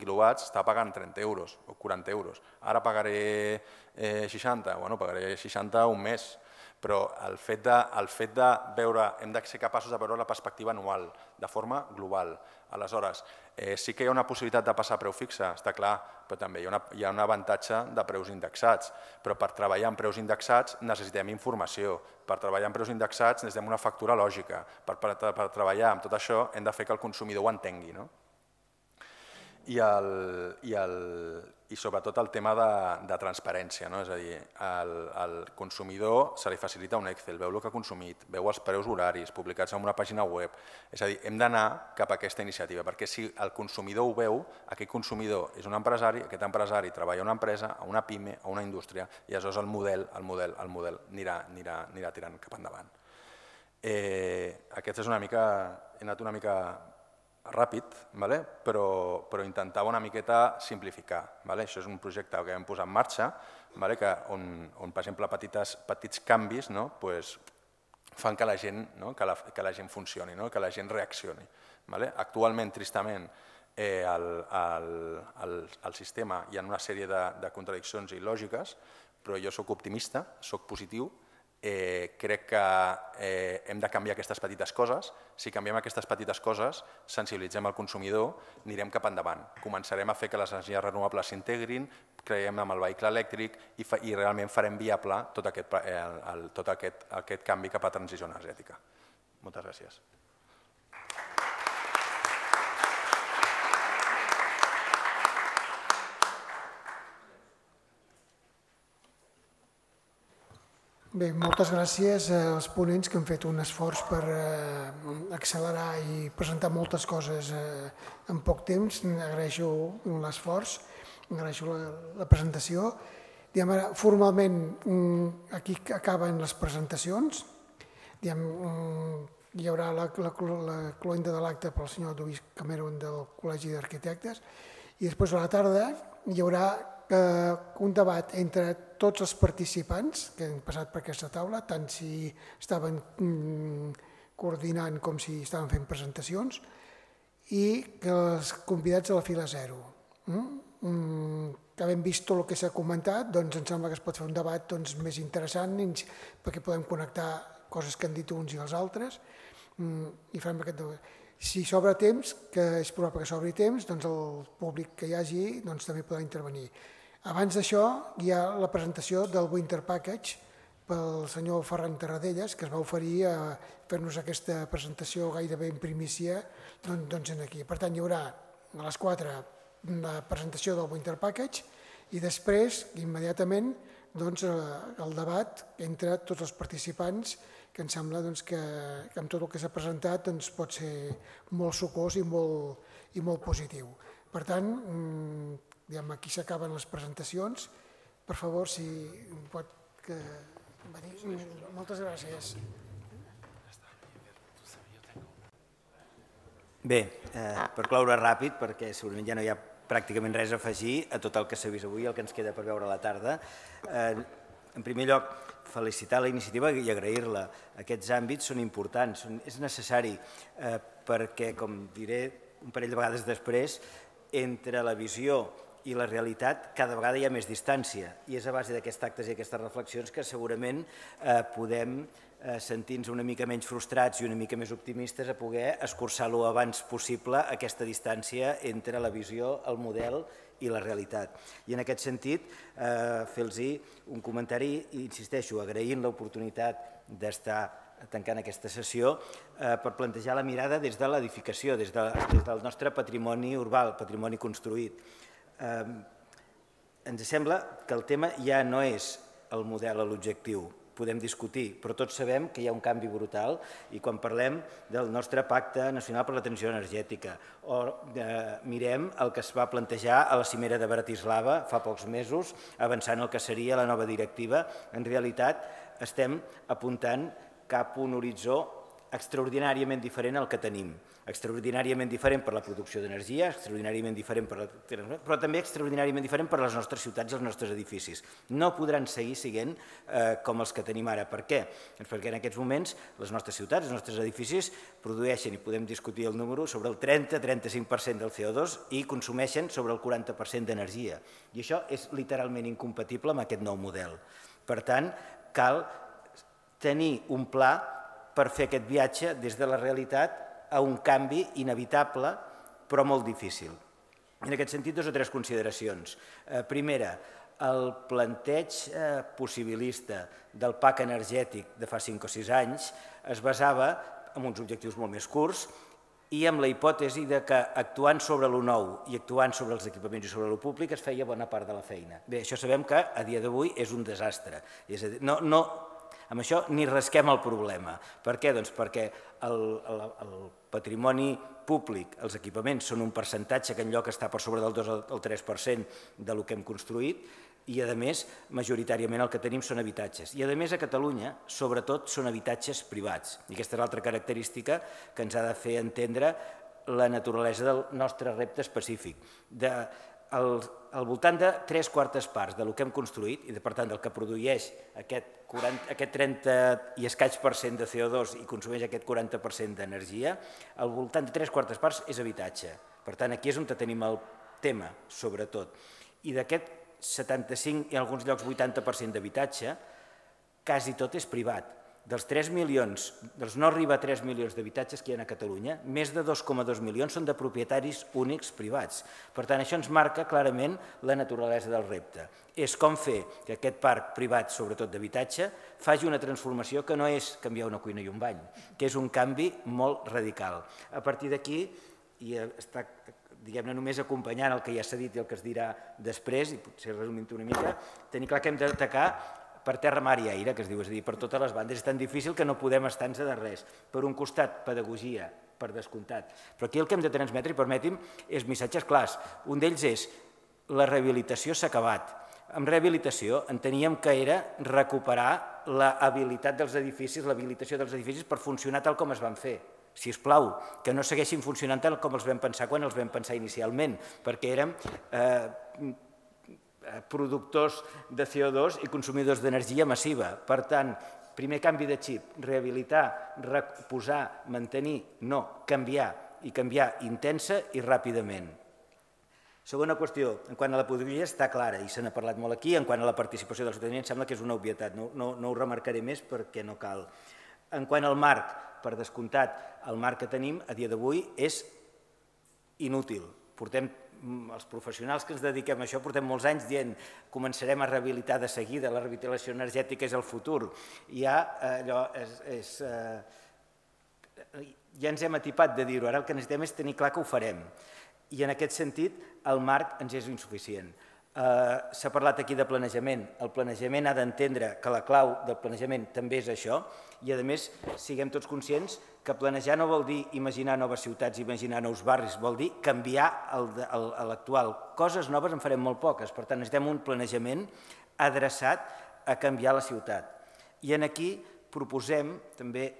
quilowatts, estava pagant 30 euros o 40 euros. Ara pagaré 60, bueno, pagaré 60 un mes. Però el fet de veure, hem de ser capaços de veure la perspectiva anual, de forma global. Aleshores, sí que hi ha una possibilitat de passar a preu fixe, està clar, però també hi ha un avantatge de preus indexats. Però per treballar en preus indexats necessitem informació, per treballar en preus indexats necessitem una factura lògica, per treballar amb tot això hem de fer que el consumidor ho entengui. I sobretot el tema de transparència, és a dir, al consumidor se li facilita un Excel, veu el que ha consumit, veu els preus horaris publicats en una pàgina web, és a dir, hem d'anar cap a aquesta iniciativa, perquè si el consumidor ho veu, aquest consumidor és un empresari, aquest empresari treballa a una empresa, a una pime, a una indústria, i aleshores el model anirà tirant cap endavant. Aquest és una mica, he anat una mica... ràpid, però intentava una miqueta simplificar. Això és un projecte que vam posar en marxa, on, per exemple, petits canvis fan que la gent funcioni, que la gent reaccioni. Actualment, tristament, el sistema hi ha una sèrie de contradiccions il·lògiques, però jo soc optimista, soc positiu, crec que hem de canviar aquestes petites coses. Si canviem aquestes petites coses, sensibilitzem el consumidor, anirem cap endavant. Començarem a fer que les energies renovables s'integrin, creiem en el vehicle elèctric i realment farem viable tot aquest canvi cap a transició energètica. Moltes gràcies. Bé, moltes gràcies als ponents que han fet un esforç per accelerar i presentar moltes coses en poc temps. Agraeixo l'esforç, agraeixo la presentació. Formalment, aquí acaben les presentacions. Hi haurà la cloenda de l'acte pel senyor Lluís Comerón del Col·legi d'Arquitectes i després a la tarda hi haurà un debat entre tots els participants que han passat per aquesta taula, tant si estaven coordinant com si estaven fent presentacions, i que els convidats a la fila zero. Havent vist el que s'ha comentat, doncs em sembla que es pot fer un debat més interessant perquè podem connectar coses que han dit uns i els altres i farem aquest debat. Si s'obre temps, que és probable que s'obri temps, doncs el públic que hi hagi també podrà intervenir. Abans d'això hi ha la presentació del Winter Package pel senyor Ferran Terradellas, que es va oferir a fer-nos aquesta presentació gairebé en primícia aquí. Per tant, hi haurà a les 4 la presentació del Winter Package i després, immediatament, el debat entre tots els participants, que em sembla que amb tot el que s'ha presentat pot ser molt sucós i molt positiu. Per tant, aquí s'acaben les presentacions. Per favor, si pot venir. Moltes gràcies. Bé, per cloure ràpid, perquè segurament ja no hi ha pràcticament res a afegir a tot el que s'ha vist avui i el que ens queda per veure a la tarda. En primer lloc, felicitar la iniciativa i agrair-la. Aquests àmbits són importants, és necessari perquè, com diré un parell de vegades després, entre la visió i la realitat cada vegada hi ha més distància i és a base d'aquests actes i aquestes reflexions que segurament podem sentir-nos una mica menys frustrats i una mica més optimistes a poder escurçar lo abans possible aquesta distància entre la visió, el model i la realitat. I en aquest sentit, fer-los un comentari, i insisteixo, agraint l'oportunitat d'estar tancant aquesta sessió, per plantejar la mirada des de l'edificació, des del nostre patrimoni urbà, el patrimoni construït. Ens sembla que el tema ja no és el model a l'objectiu, podem discutir, però tots sabem que hi ha un canvi brutal i quan parlem del nostre Pacte Nacional per la Transició Energètica o mirem el que es va plantejar a la cimera de Bratislava fa pocs mesos, avançant el que seria la nova directiva, en realitat estem apuntant cap a un horitzó extraordinàriament diferent al que tenim, extraordinàriament diferent per la producció d'energia, extraordinàriament diferent per la... però també extraordinàriament diferent per les nostres ciutats i els nostres edificis. No podran seguir sent com els que tenim ara. Per què? Perquè en aquests moments les nostres ciutats, els nostres edificis produeixen, i podem discutir el número, sobre el 30-35% del CO2 i consumeixen sobre el 40% d'energia. I això és literalment incompatible amb aquest nou model. Per tant, cal tenir un pla per fer aquest viatge des de la realitat a un canvi inevitable, però molt difícil. En aquest sentit, dues o tres consideracions. Primera, el planteig possibilista del PAC energètic de fa 5 o 6 anys es basava en uns objectius molt més curts i amb la hipòtesi que actuant sobre el nou i actuant sobre els equipaments i sobre el públic es feia bona part de la feina. Bé, això sabem que a dia d'avui és un desastre. Amb això ni rasquem el problema. Per què? Doncs perquè el patrimoni públic, els equipaments, són un percentatge que enlloc està per sobre del 2 al 3% del que hem construït i, a més, majoritàriament el que tenim són habitatges. I, a més, a Catalunya, sobretot, són habitatges privats. I aquesta és l'altra característica que ens ha de fer entendre la naturalesa del nostre repte específic. Al voltant de 3/4 parts del que hem construït i, per tant, del que produeix aquest 30% i escaig de CO2 i consumeix aquest 40% d'energia, al voltant de 3/4 parts és habitatge. Per tant, aquí és on tenim el tema, sobretot. I d'aquest 75% i en alguns llocs 80% d'habitatge, quasi tot és privat. Dels 3 milions, dels no arriba a 3 milions d'habitatges que hi ha a Catalunya, més de 2,2 milions són de propietaris únics privats. Per tant, això ens marca clarament la naturalesa del repte. És com fer que aquest parc privat, sobretot d'habitatge, faci una transformació que no és canviar una cuina i un bany, que és un canvi molt radical. A partir d'aquí, i està, diguem-ne, només acompanyant el que ja s'ha dit i el que es dirà després, i potser resumint una mica, tenir clar que hem d'atacar per terra, mar i aire, que es diu, és a dir, per totes les bandes. És tan difícil que no podem estar-nos de res. Per un costat, pedagogia, per descomptat. Però aquí el que hem de transmetre, i permeti'm, és missatges clars. Un d'ells és la rehabilitació s'ha acabat. Amb rehabilitació enteníem que era recuperar l'habilitat dels edificis, l'habilitació dels edificis per funcionar tal com es van fer. Sisplau, que no segueixin funcionant tal com els vam pensar quan els vam pensar inicialment, perquè érem productors de CO2 i consumidors d'energia massiva. Per tant, primer canvi de xip, rehabilitar, reposar, mantenir, no, canviar i canviar intensa i ràpidament. Segona qüestió, en quant a la pedagogia està clara i se n'ha parlat molt aquí, en quant a la participació de la ciutadania em sembla que és una obvietat, no ho remarcaré més perquè no cal. En quant al marc, per descomptat, el marc que tenim a dia d'avui és inútil. Els professionals que ens dediquem a això portem molts anys dient que començarem a rehabilitar de seguida, la rehabilitació energètica és el futur. Ja ens hem atipat de dir-ho, ara el que necessitem és tenir clar que ho farem. I en aquest sentit el marc ens és insuficient. S'ha parlat aquí de planejament. El planejament ha d'entendre que la clau del planejament també és això i, a més, siguem tots conscients que planejar no vol dir imaginar noves ciutats, imaginar nous barris, vol dir canviar l'actual. Coses noves en farem molt poques, per tant, necessitem un planejament adreçat a canviar la ciutat. I aquí proposem també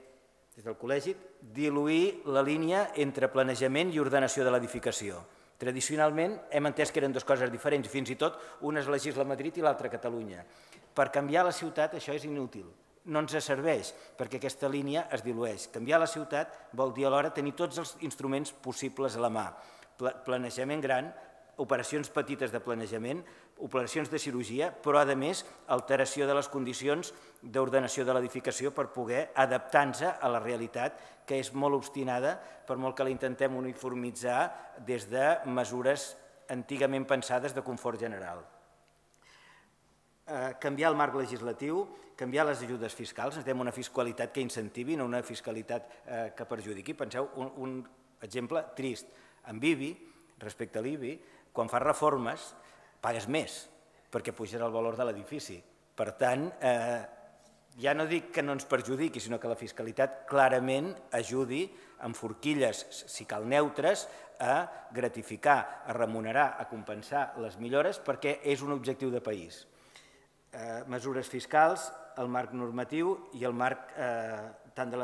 des del col·legi, diluir la línia entre planejament i ordenació de l'edificació. Tradicionalment hem entès que eren dues coses diferents, fins i tot una es legisla a Madrid i l'altra a Catalunya. Per canviar la ciutat això és inútil, no ens serveix, perquè aquesta línia es dilueix. Canviar la ciutat vol dir alhora tenir tots els instruments possibles a la mà. Planejament gran, operacions petites de planejament, operacions de cirurgia, però, a més, alteració de les condicions d'ordenació de l'edificació per poder adaptar-nos a la realitat, que és molt obstinada, per molt que la intentem uniformitzar des de mesures antigament pensades de confort general. Canviar el marc legislatiu, canviar les ajudes fiscals, necessitem una fiscalitat que incentivi, no una fiscalitat que perjudiqui. Penseu, un exemple trist, amb IBI, respecte a l'IBI, quan fas reformes, pagues més perquè puges el valor de l'edifici. Per tant, ja no dic que no ens perjudiqui, sinó que la fiscalitat clarament ajudi amb forquilles, si cal neutres, a gratificar, a remunerar, a compensar les millores perquè és un objectiu de país. Mesures fiscals, el marc normatiu i el marc tant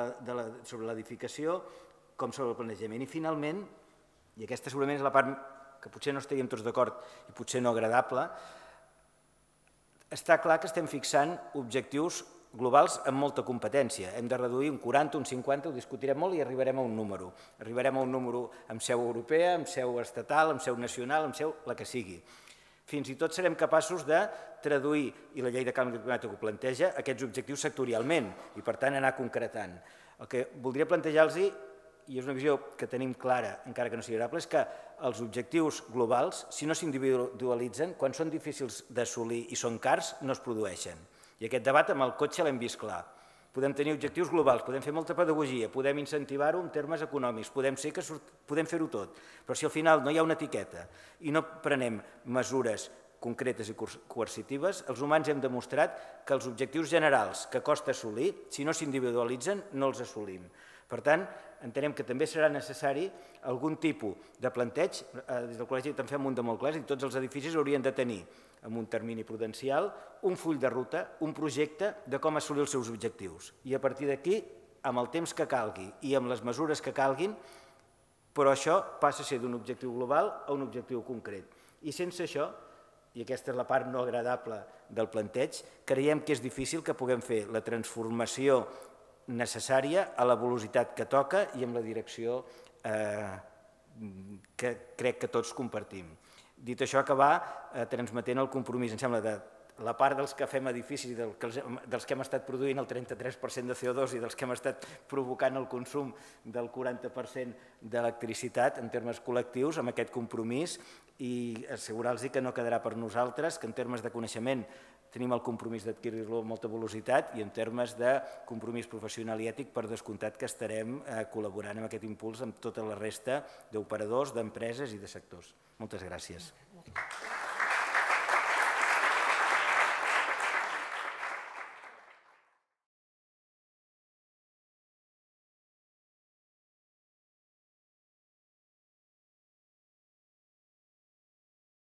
sobre l'edificació com sobre el planejament. I finalment, i aquesta segurament és la part que potser no estiguem tots d'acord i potser no agradable, està clar que estem fixant objectius globals amb molta competència. Hem de reduir un 40, un 50, ho discutirem molt i arribarem a un número. Arribarem a un número amb seu europea, amb seu estatal, amb seu nacional, amb seu la que sigui. Fins i tot serem capaços de traduir, i la llei de canvi climàtic ho planteja, aquests objectius sectorialment i, per tant, anar concretant. El que voldria plantejar-los, i és una visió que tenim clara, encara que no sigui agradable, és que els objectius globals, si no s'individualitzen, quan són difícils d'assolir i són cars, no es produeixen. I aquest debat amb el cotxe l'hem vist clar. Podem tenir objectius globals, podem fer molta pedagogia, podem incentivar-ho en termes econòmics, podem fer-ho tot, però si al final no hi ha una etiqueta i no prenem mesures concretes i coercitives, els humans hem demostrat que els objectius generals que costa assolir, si no s'individualitzen, no els assolim. Per tant, entenem que també serà necessari algun tipus de planteig, des del col·legi en fem un de molt clar, i tots els edificis haurien de tenir, amb un termini prudencial, un full de ruta, un projecte de com assolir els seus objectius. I a partir d'aquí, amb el temps que calgui i amb les mesures que calguin, però això passa a ser d'un objectiu global a un objectiu concret. I sense això, i aquesta és la part no agradable del planteig, creiem que és difícil que puguem fer la transformació necessària a la velocitat que toca i amb la direcció que crec que tots compartim. Dit això, acabar transmetent el compromís, em sembla, de la part dels que fem edificis i dels que hem estat produint el 33% de CO2 i dels que hem estat provocant el consum del 40% d'electricitat en termes col·lectius, amb aquest compromís, i assegurar-los que no quedarà per nosaltres, que en termes de coneixement tenim el compromís d'adquirir-lo amb molta velocitat i en termes de compromís professional i ètic, per descomptat que estarem col·laborant amb aquest impuls amb tota la resta d'operadors, d'empreses i de sectors. Moltes gràcies.